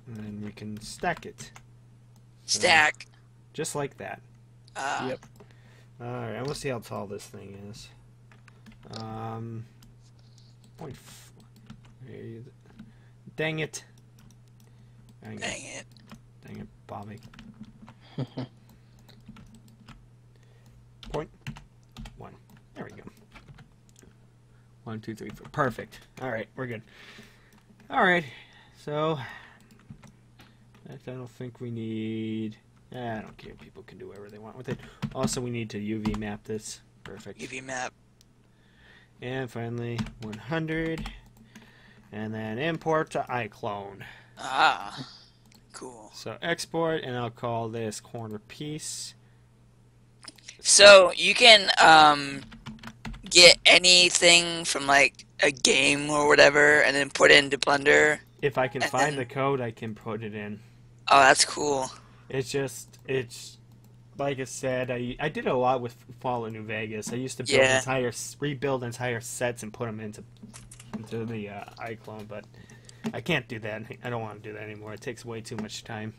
and then we can stack it. So, stack. Just like that. Yep. All right. Let's see how tall this thing is. 0.4. Dang it. Dang it. Dang it, Bobby. 0.1. There we go. 1, 2, 3, 4. Perfect. Alright, we're good. Alright, so I don't think we need. I don't care. People can do whatever they want with it. Also, we need to UV map this. Perfect. UV map. And finally, 100. And then import to iClone. Ah, cool. So export, and I'll call this corner piece. So you can get anything from like a game or whatever and then put it into Blender. If I can find the code, I can put it in. Oh, that's cool. It's just, it's like I said, I did a lot with Fallout New Vegas. I used to build rebuild entire sets and put them into the iClone, but I can't do that. I don't want to do that anymore. It takes way too much time.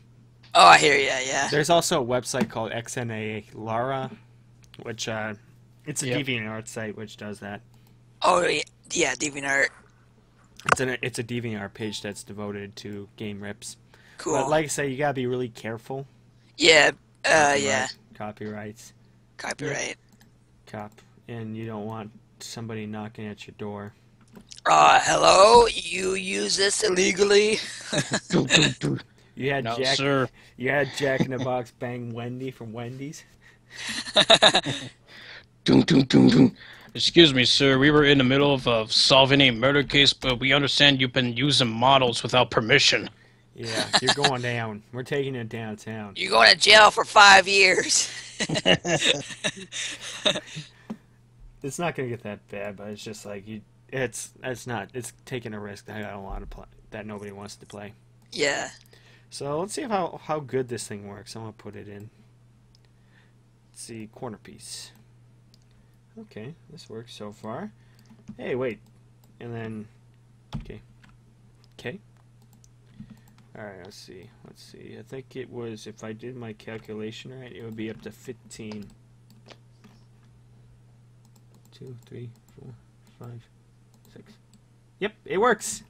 Oh, I hear you, yeah. There's also a website called XNALara, which it's a DeviantArt site which does that. Oh, yeah, DeviantArt. It's a DeviantArt page that's devoted to game rips. Cool. But like I say, you gotta be really careful. Yeah, Copyright. And you don't want somebody knocking at your door. Hello? You use this illegally? You had Jack in the Box bang Wendy from Wendy's? Excuse me, sir. We were in the middle of solving a murder case, but we understand you've been using models without permission. Yeah, you're going down. We're taking it downtown. You're going to jail for 5 years. It's not going to get that bad, but it's just like it's taking a risk that I don't want to play, that nobody wants to play. Yeah. So let's see how good this thing works. I'm gonna put it in. Let's see, corner piece. Okay, this works so far. Hey, wait, and then okay. All right, let's see. I think it was, if I did my calculation right, it would be up to 15. 2, 3, 4, 5, 6. Yep, it works.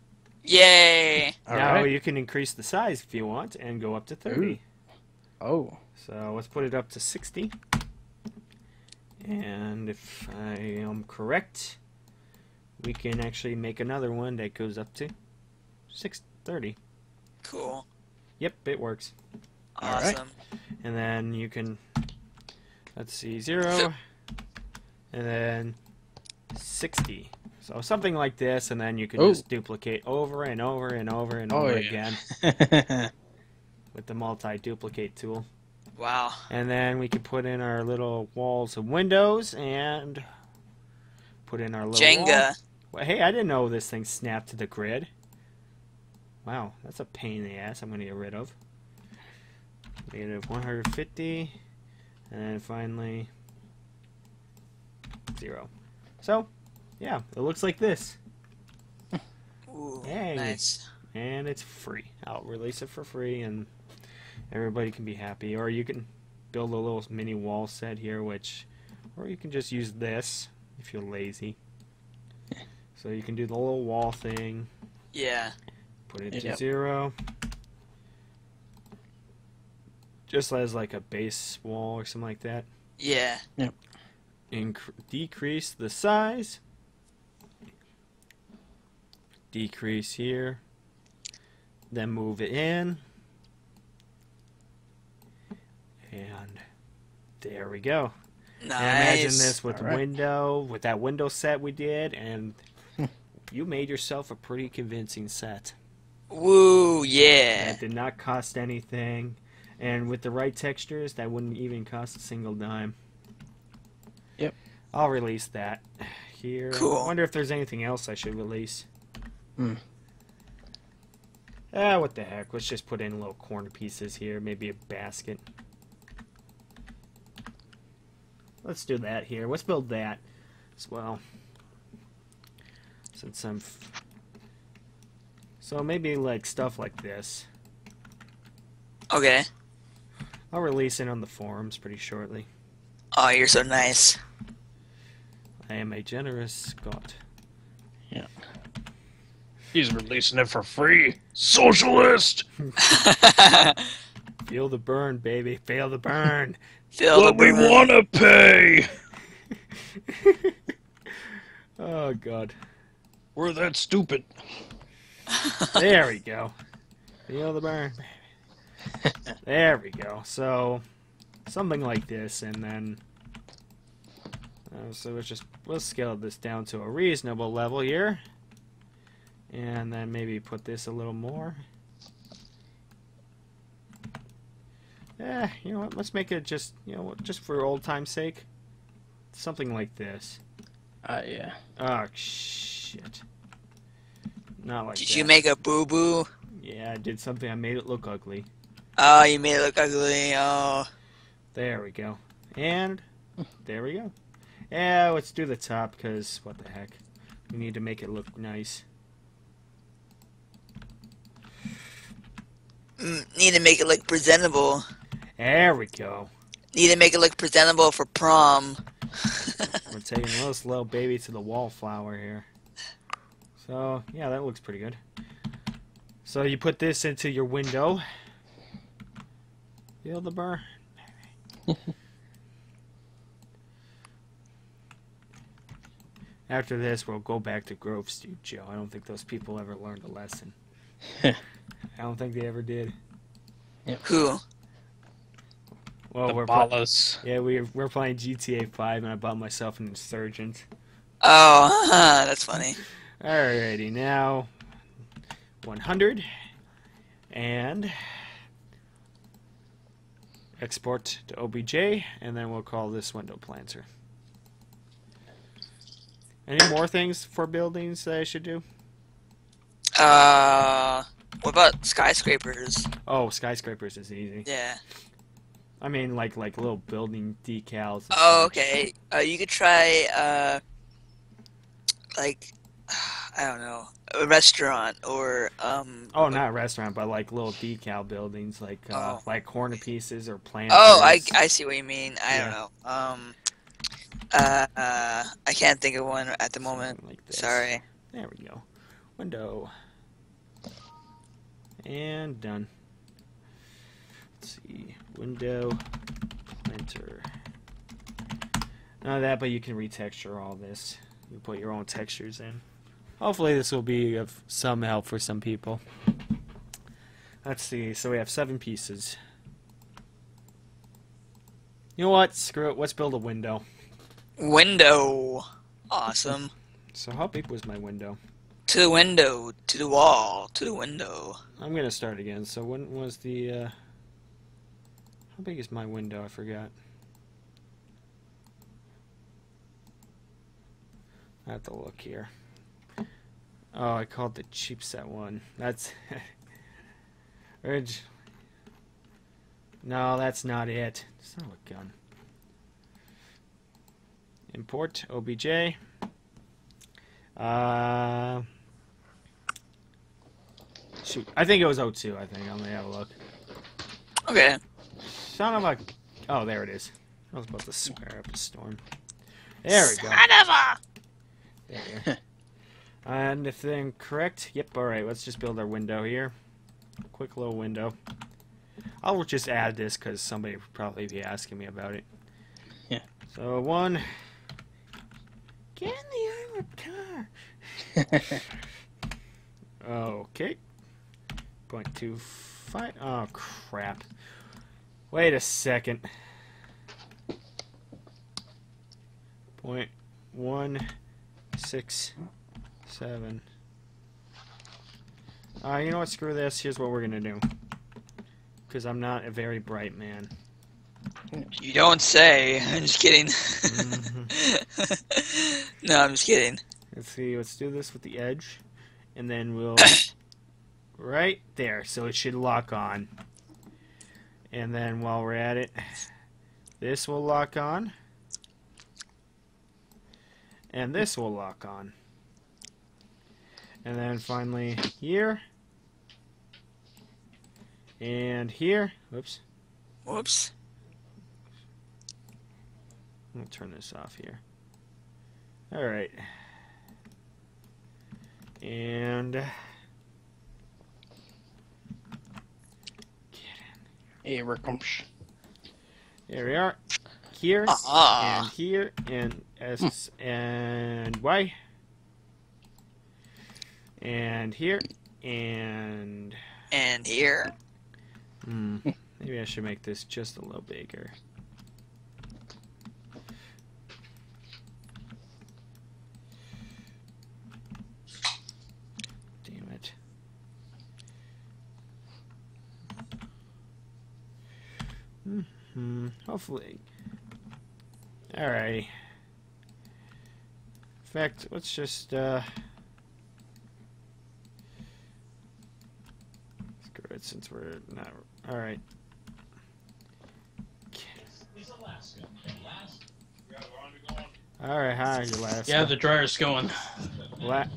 Yay! Now you can increase the size if you want and go up to 30. Ooh. Oh. So let's put it up to 60. And if I am correct, we can actually make another one that goes up to 630. Cool. Yep, it works. Awesome. Right. And then you can, let's see, 0, and then 60. So something like this, and then you can just duplicate over and over and over and over again with the multi-duplicate tool. Wow. And then we can put in our little walls and windows and put in our little Jenga. Well, hey, I didn't know this thing snapped to the grid. Wow, that's a pain in the ass I'm going to get rid of. -150, and then finally 0. So... yeah, it looks like this. Ooh, nice. And it's free. I'll release it for free, and everybody can be happy. Or you can build a little mini wall set here, or you can just use this if you're lazy. So you can do the little wall thing. Yeah. Put it to 0. Just as like a base wall or something like that. Yeah. Yep. Decrease the size. Decrease here, then move it in, and there we go. Nice. And imagine this with window, with that window set we did, and you made yourself a pretty convincing set. Woo, yeah. That did not cost anything, and with the right textures, that wouldn't even cost a single dime. Yep. I'll release that here. Cool. I wonder if there's anything else I should release. Hmm. Ah, what the heck. Let's just put in little corner pieces here. Maybe a basket. Let's do that here. Let's build that as well. Since I'm... so maybe like stuff like this. Okay. I'll release it on the forums pretty shortly. Oh, you're so nice. I am a generous god. Yeah. He's releasing it for free. Socialist! Feel the burn, baby. Feel the burn. Feel the burn. But we want to pay! Oh, God. We're that stupid. There we go. Feel the burn, baby. There we go. So, something like this, and then so we'll scale this down to a reasonable level here, and then maybe put this a little more. Eh, you know what? Let's make it just, you know, just for old time's sake, something like this. Yeah. Oh shit. Not like. Did you make a boo boo? Yeah, I did something. I made it look ugly. Oh, you made it look ugly. Oh. There we go. And there we go. Yeah, let's do the top because what the heck? We need to make it look nice. Need to make it look presentable. There we go. Need to make it look presentable for prom. We're taking a little slow baby to the wallflower here. So, yeah, that looks pretty good. So you put this into your window. Feel the burn. After this, we'll go back to Grove Street, Joe. I don't think those people ever learned a lesson. I don't think they ever did. Yep. Cool. Well, we're playing GTA 5, and I bought myself an Insurgent. Oh, that's funny. Alrighty, now 100 and export to OBJ, and then we'll call this window planter. Any more things for buildings that I should do? What about skyscrapers? Oh, skyscrapers is easy. Yeah. I mean, like little building decals. Oh, okay. You could try, like, I don't know, a restaurant or Oh, not a restaurant, but like little decal buildings, like corner pieces or planters. Oh, I see what you mean. I don't know. I can't think of one at the moment. Like this. Sorry. There we go. Window. And done. Let's see. Window planter. Not that, but you can retexture all this. You put your own textures in. Hopefully this will be of some help for some people. Let's see. So we have 7 pieces. You know what? Screw it. Let's build a window. Window. Awesome. So how big was my window? To the window, to the wall, to the window. I'm going to start again. So when was the... how big is my window? I forgot. I have to look here. Oh, I called the chipset one. That's... No, that's not it. It's not a gun. Import OBJ. Shoot, I think it was O2. I think I'm gonna have a look. Okay. Son of a. Oh, there it is. I was about to swear up a storm. There we go. Son of a. There we go. And if they're incorrect, yep. All right, let's just build our window here. Quick little window. I'll just add this because somebody will probably be asking me about it. Yeah. So one. Get in the armored car. Okay. 0.25. Oh crap. Wait a second. 0.167. You know what? Screw this. Here's what we're gonna do. Because I'm not a very bright man. You don't say. I'm just kidding. No, I'm just kidding. Let's see. Let's do this with the edge, and then we'll. Right there, so it should lock on. And then while we're at it, this will lock on. And this will lock on. And then finally here. And here. Oops. Whoops. I'm going to turn this off here. Alright. And... Here we are. Here and here and S and Y and here and here. Maybe I should make this just a little bigger. Hopefully. Alrighty. In fact, let's just screw it since we're not. All right. All right, hi Alaska. Yeah, the dryer's going. All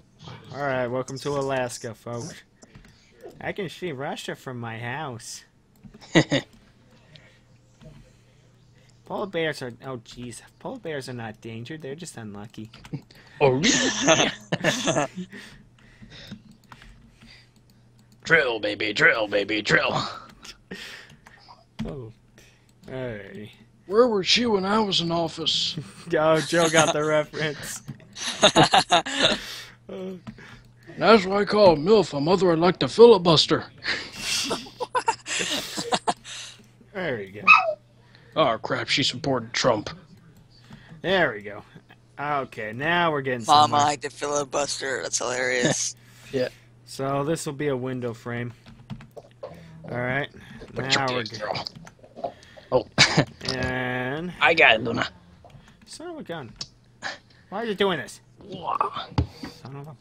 right, welcome to Alaska, folks. I can see Russia from my house. Polar bears are, oh jeez, polar bears are not endangered, they're just unlucky. Oh really? Drill, baby, drill, baby, drill. Oh, alrighty. Where were you when I was in office? Oh, Joe got the reference. That's why I call MILF a mother I'd like to filibuster. There we go. Oh crap, she supported Trump. There we go. Okay, now we're getting some. Mama liked to filibuster, that's hilarious. Yeah. So this will be a window frame. Alright. Now we're going. Oh. And I got it, Luna. Son of a gun. Why are you doing this? Son of a...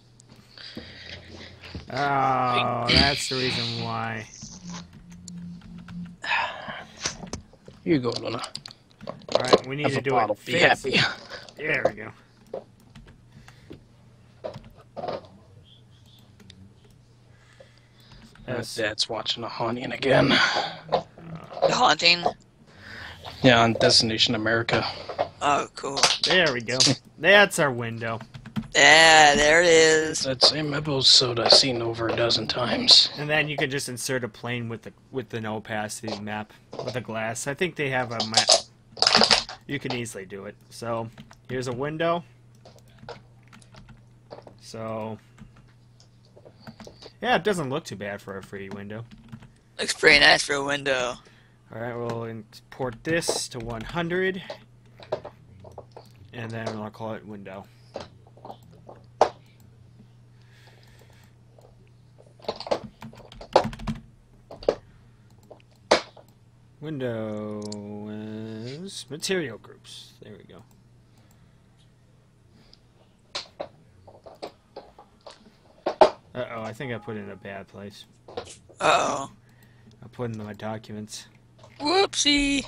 Oh, that's the reason why. You go, Luna. Alright, we need to do it. Be happy. There we go. Dad's watching The Haunting again. The Haunting? Yeah, on Destination America. Oh, cool. There we go. That's our window. Yeah, there it is. That same episode I've seen over a dozen times. And then you can just insert a plane with an opacity map with a glass. I think they have a map. You can easily do it. So here's a window. So yeah, it doesn't look too bad for a 3D window. Looks pretty nice for a window. All right, we'll import this to 100, and then I'll call it window. Window is material groups. There we go. Uh-oh, I think I put it in a bad place. Uh-oh. I put in my documents. Whoopsie!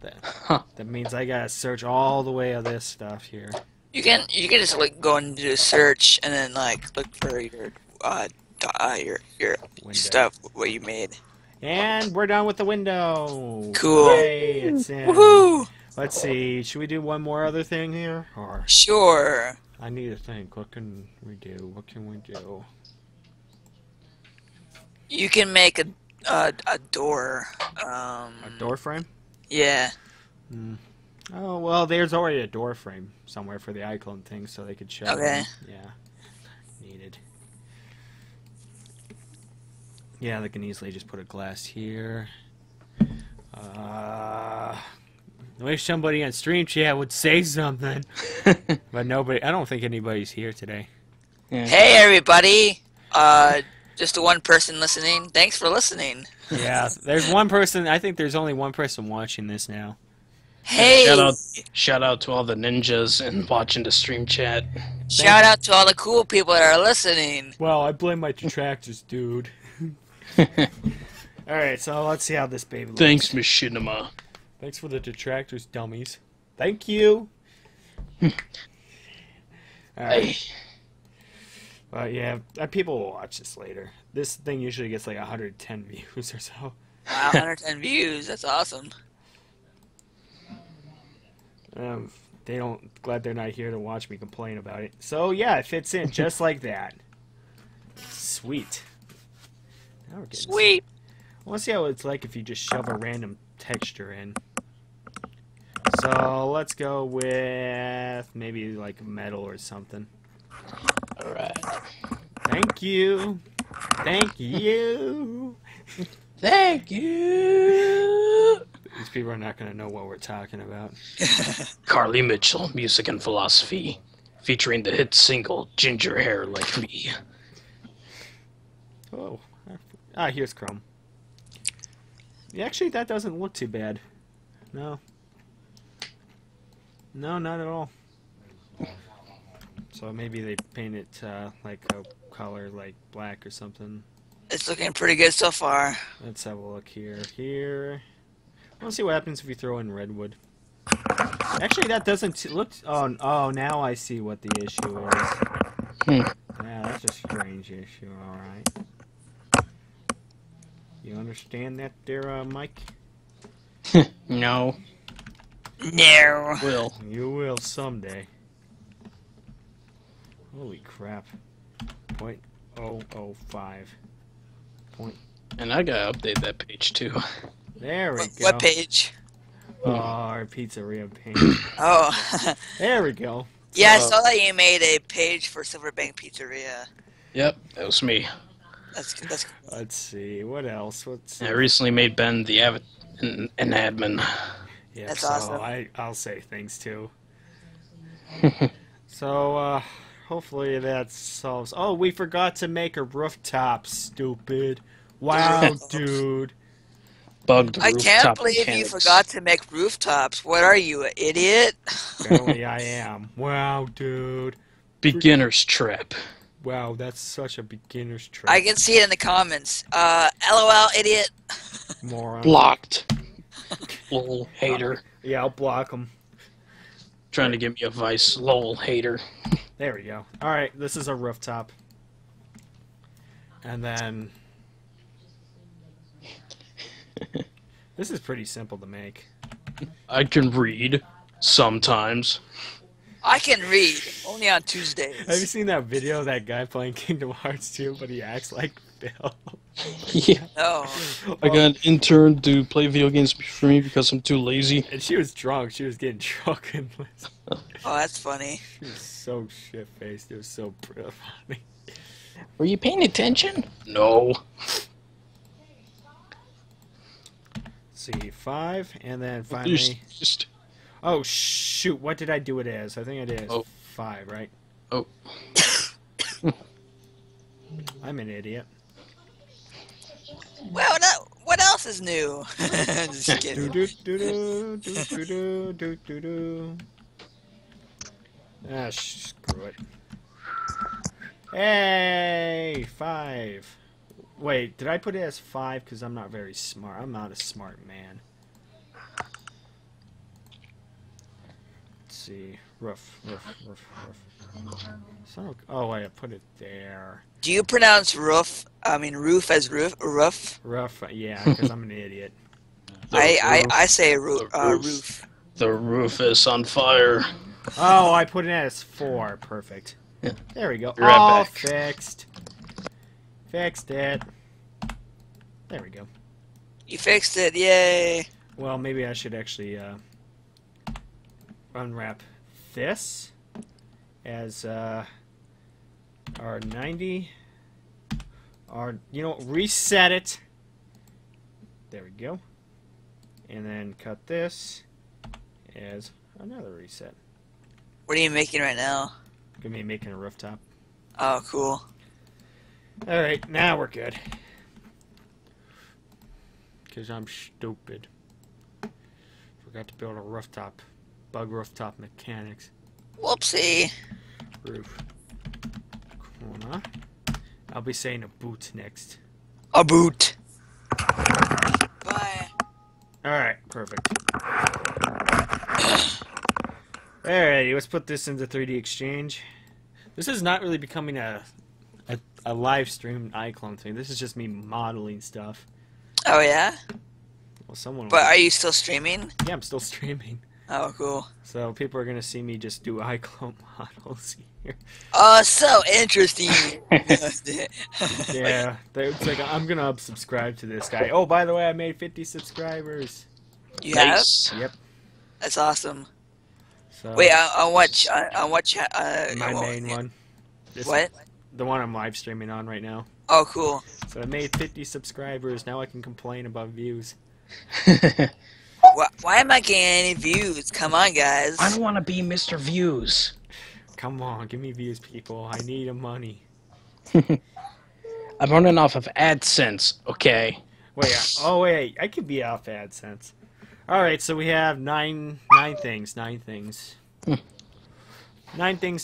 That means I gotta search all the way of this stuff here. You can just like go and do a search and then like look for your stuff what you made. And we're done with the window. Cool. Yay, it's in. Woohoo! Let's see. Should we do one more other thing here? Or sure. I need to think. What can we do? What can we do? You can make a door. A door frame? Yeah. Oh well, there's already a door frame somewhere for the iClone thing, so they could show. Okay. Them. Yeah. Needed. Yeah, they can easily just put a glass here. I wish somebody on stream chat would say something, but nobody. I don't think anybody's here today. Yeah. Hey everybody. Just the one person listening. Thanks for listening. Yeah, there's one person. I think there's only one person watching this now. Hey! Shout out to all the ninjas and watching the stream chat. Shout out to all the cool people that are listening. Well, I blame my detractors, dude. All right, so let's see how this baby looks. Thanks, Machinima. Thanks for the detractors, dummies. Thank you. All right. Hey. Yeah, people will watch this later. This thing usually gets like 110 views or so. Wow, 110 views, that's awesome. They don't, glad they're not here to watch me complain about it. So yeah, it fits in just like that. Sweet. Now we're getting sweet. I want to see how it's like if you just shove a random texture in. So let's go with maybe like metal or something. All right. Thank you. Thank you. Thank you. These people are not going to know what we're talking about. Carly Mitchell, Music and Philosophy, featuring the hit single Ginger Hair Like Me. Oh. Ah, here's Chrome. Yeah, actually, that doesn't look too bad. No. No, not at all. So maybe they paint it like a color like black or something. It's looking pretty good so far. Let's have a look here. I want to see what happens if you throw in redwood. Actually, that doesn't look... Oh, oh, now I see what the issue is. Yeah, that's a strange issue, alright. You understand that there, Mike? No. No. Will. You will someday. Holy crap. 0.005. Point. And I gotta update that page, too. There we go. What page? Oh, our pizzeria page. Oh. There we go. Yeah, I saw that you made a page for Silverbank Pizzeria. Yep, that was me. That's good. That's good. Let's see. What else? What's I recently made Ben the an admin. Yeah, that's so awesome. I'll say thanks too. So hopefully that solves. Oh, we forgot to make a rooftop. Stupid. Wow, dude. Bugged I can't believe mechanics. You forgot to make rooftops. What are you, an idiot? Apparently I am. Wow, dude. Beginner's trip. Wow, that's such a beginner's trip. I can see it in the comments. LOL, idiot. Moron. Blocked. Lol, hater. Yeah, I'll block him. Trying to give me advice. Lol, hater. There we go. All right, this is a rooftop. And then... This is pretty simple to make. I can read sometimes. I can read only on Tuesdays. Have you seen that video of that guy playing Kingdom Hearts 2, but he acts like Bill? Yeah. No. I got an intern to play video games for me because I'm too lazy. And she was drunk. She was getting drunk and listening. Oh, that's funny. She was so shit-faced. It was so funny. Were you paying attention? No. See, 5, and then finally... Oh, shoot, what did I do it as? I think I did it as 5, right? Oh. I'm an idiot. Well, what else is new? Just kidding. Ah, screw it. Hey, 5. Wait, did I put it as 5? Because I'm not very smart. I'm not a smart man. Let's see. Roof. So, oh, wait, I put it there. Do you pronounce roof, roof as roof? Roof? Roof, yeah, because I'm an idiot. I say roof. Roof. The roof is on fire. Oh, I put it as 4. Perfect. Yeah. There we go. Right all back. Fixed. Fixed it. There we go. You fixed it, yay! Well, maybe I should actually unwrap this as R90. You know, reset it. There we go. And then cut this as another reset. What are you making right now? I'm gonna be making a rooftop. Oh, cool. Alright, now we're good. Because I'm stupid. Forgot to build a rooftop. Bug rooftop mechanics. Whoopsie. Roof. Corner. I'll be saying a boot next. A boot. Bye. Alright, perfect. Alrighty, let's put this into 3D Exchange. This is not really becoming a live stream iClone thing. This is just me modeling stuff. Oh yeah. Well, someone. But are you still streaming? Yeah, I'm still streaming. Oh, cool. So people are gonna see me just do iClone models here. Oh, so interesting. Yeah, it's like I'm gonna unsubscribe to this guy. Oh, by the way, I made 50 subscribers. You nice. Have? Yep. That's awesome. So, wait, I watch. My main one. This what? One. The one I'm live streaming on right now. Oh, cool. So I made 50 subscribers. Now I can complain about views. Why am I getting any views? Come on, guys. I don't want to be Mr. Views. Come on, give me views, people. I need money. I'm running off of AdSense, okay? Wait, oh, wait. I could be off AdSense. All right, so we have nine things. 9 things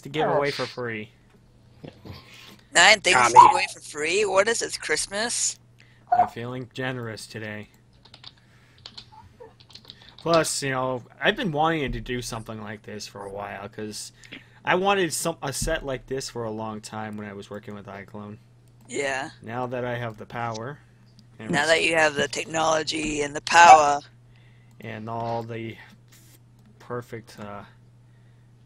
to give away for free. 9 things to give away for free? What is it, Christmas? I'm feeling generous today. Plus, you know, I've been wanting to do something like this for a while, because I wanted a set like this for a long time when I was working with iClone. Yeah. Now that I have the power. And now that you have the technology and the power. And all the perfect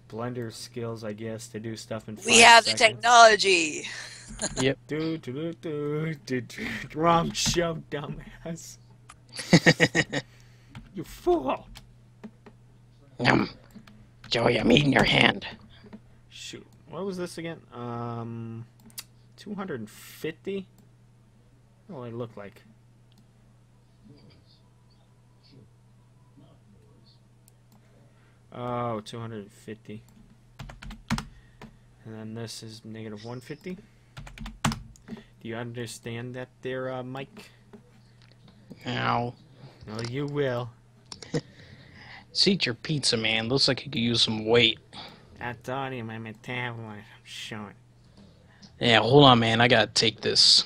Blender skills, I guess, to do stuff in 5 seconds. We have the technology! Yep. Wrong show, dumbass. You fool! Joey, I'm eating your hand. Shoot. What was this again? 250? What do I look like? Oh, 250. And then this is -150. Do you understand that there, Mike? No. No, you will. Eat your pizza, man. Looks like you could use some weight. I thought him. I'm a tabloid. I'm showing. Yeah, hold on, man. I gotta take this.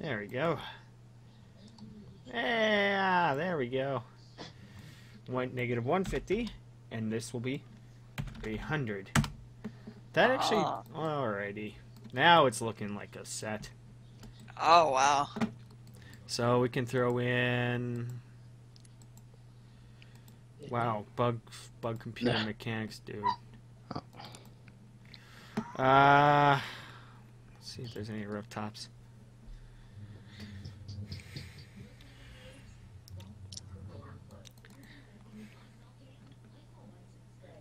There we go. Yeah, there we go. -150, and this will be 300. That actually. Alrighty. Now it's looking like a set. Oh wow. So we can throw in. Wow, bug computer mechanics, dude. Let's see if there's any rooftops.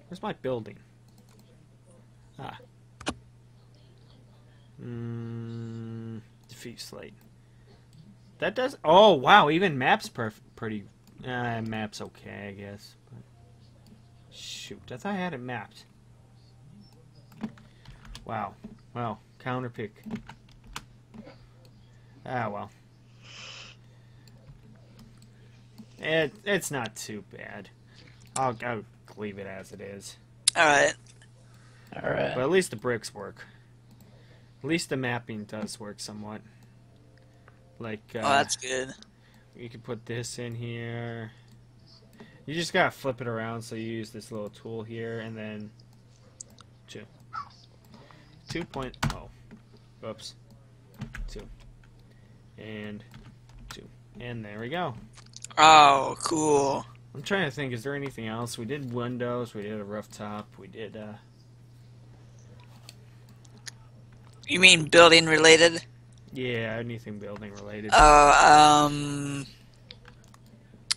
Where's my building? Ah. Defeat slate. That does. Oh wow, even maps pretty. Maps okay, I guess. But shoot, I thought I had it mapped. Wow. Well, counter pick. Ah, well. It's not too bad. I'll leave it as it is. Alright. Alright. But at least the bricks work. At least the mapping does work somewhat. Like, oh, that's good. You can put this in here. You just gotta flip it around, so you use this little tool here, and then 2.0. Oops. 2 and 2. And there we go. Oh, cool. I'm trying to think, is there anything else? We did windows, we did a rooftop, we did You mean building related? Yeah, anything building related.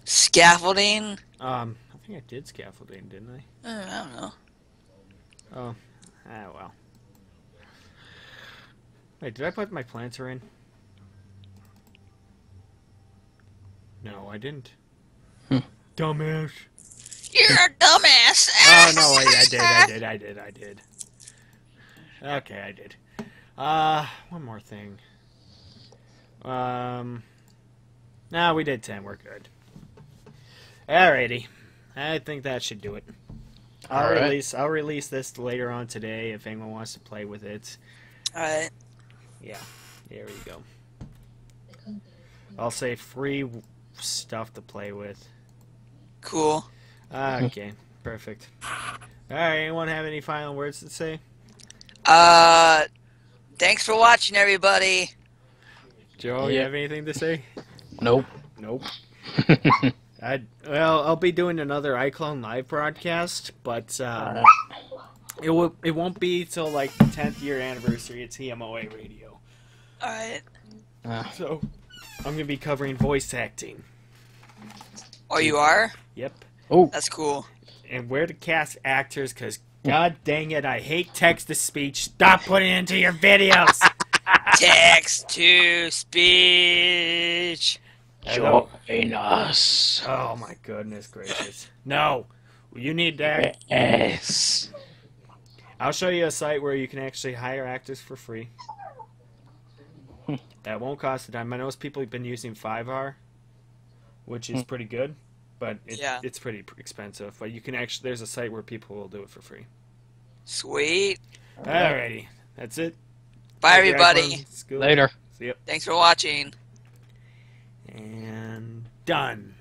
Scaffolding? I think I did scaffolding, didn't I? I don't know. Oh, ah, well. Wait, did I put my planter in? No, I didn't. Dumbass. You're a dumbass! Oh, no, I did. Okay, I did. One more thing. No, we did 10. We're good. Alrighty, I think that should do it. I'll release this later on today if anyone wants to play with it. Alright. Yeah. There you go. I'll say free stuff to play with. Cool. Okay. Perfect. Alright. Anyone have any final words to say? Thanks for watching, everybody. Joe, you have anything to say? Nope. Well, I'll be doing another iClone live broadcast, but it won't be till like the 10th year anniversary of TMOA Radio. All right. So I'm gonna be covering voice acting. Oh, you are? Yep. Oh, that's cool. And where to cast actors, because god dang it, I hate text-to-speech. Stop putting it into your videos. Text-to-speech. Join us. Oh, my goodness gracious. No. You need that. Yes. I'll show you a site where you can actually hire actors for free. That won't cost a dime. I know people have been using Fiverr, which is pretty good. but it's pretty expensive. But you can actually, there's a site where people will do it for free. Sweet. Alrighty, that's it. Bye everybody. Later. See ya. Thanks for watching. And done.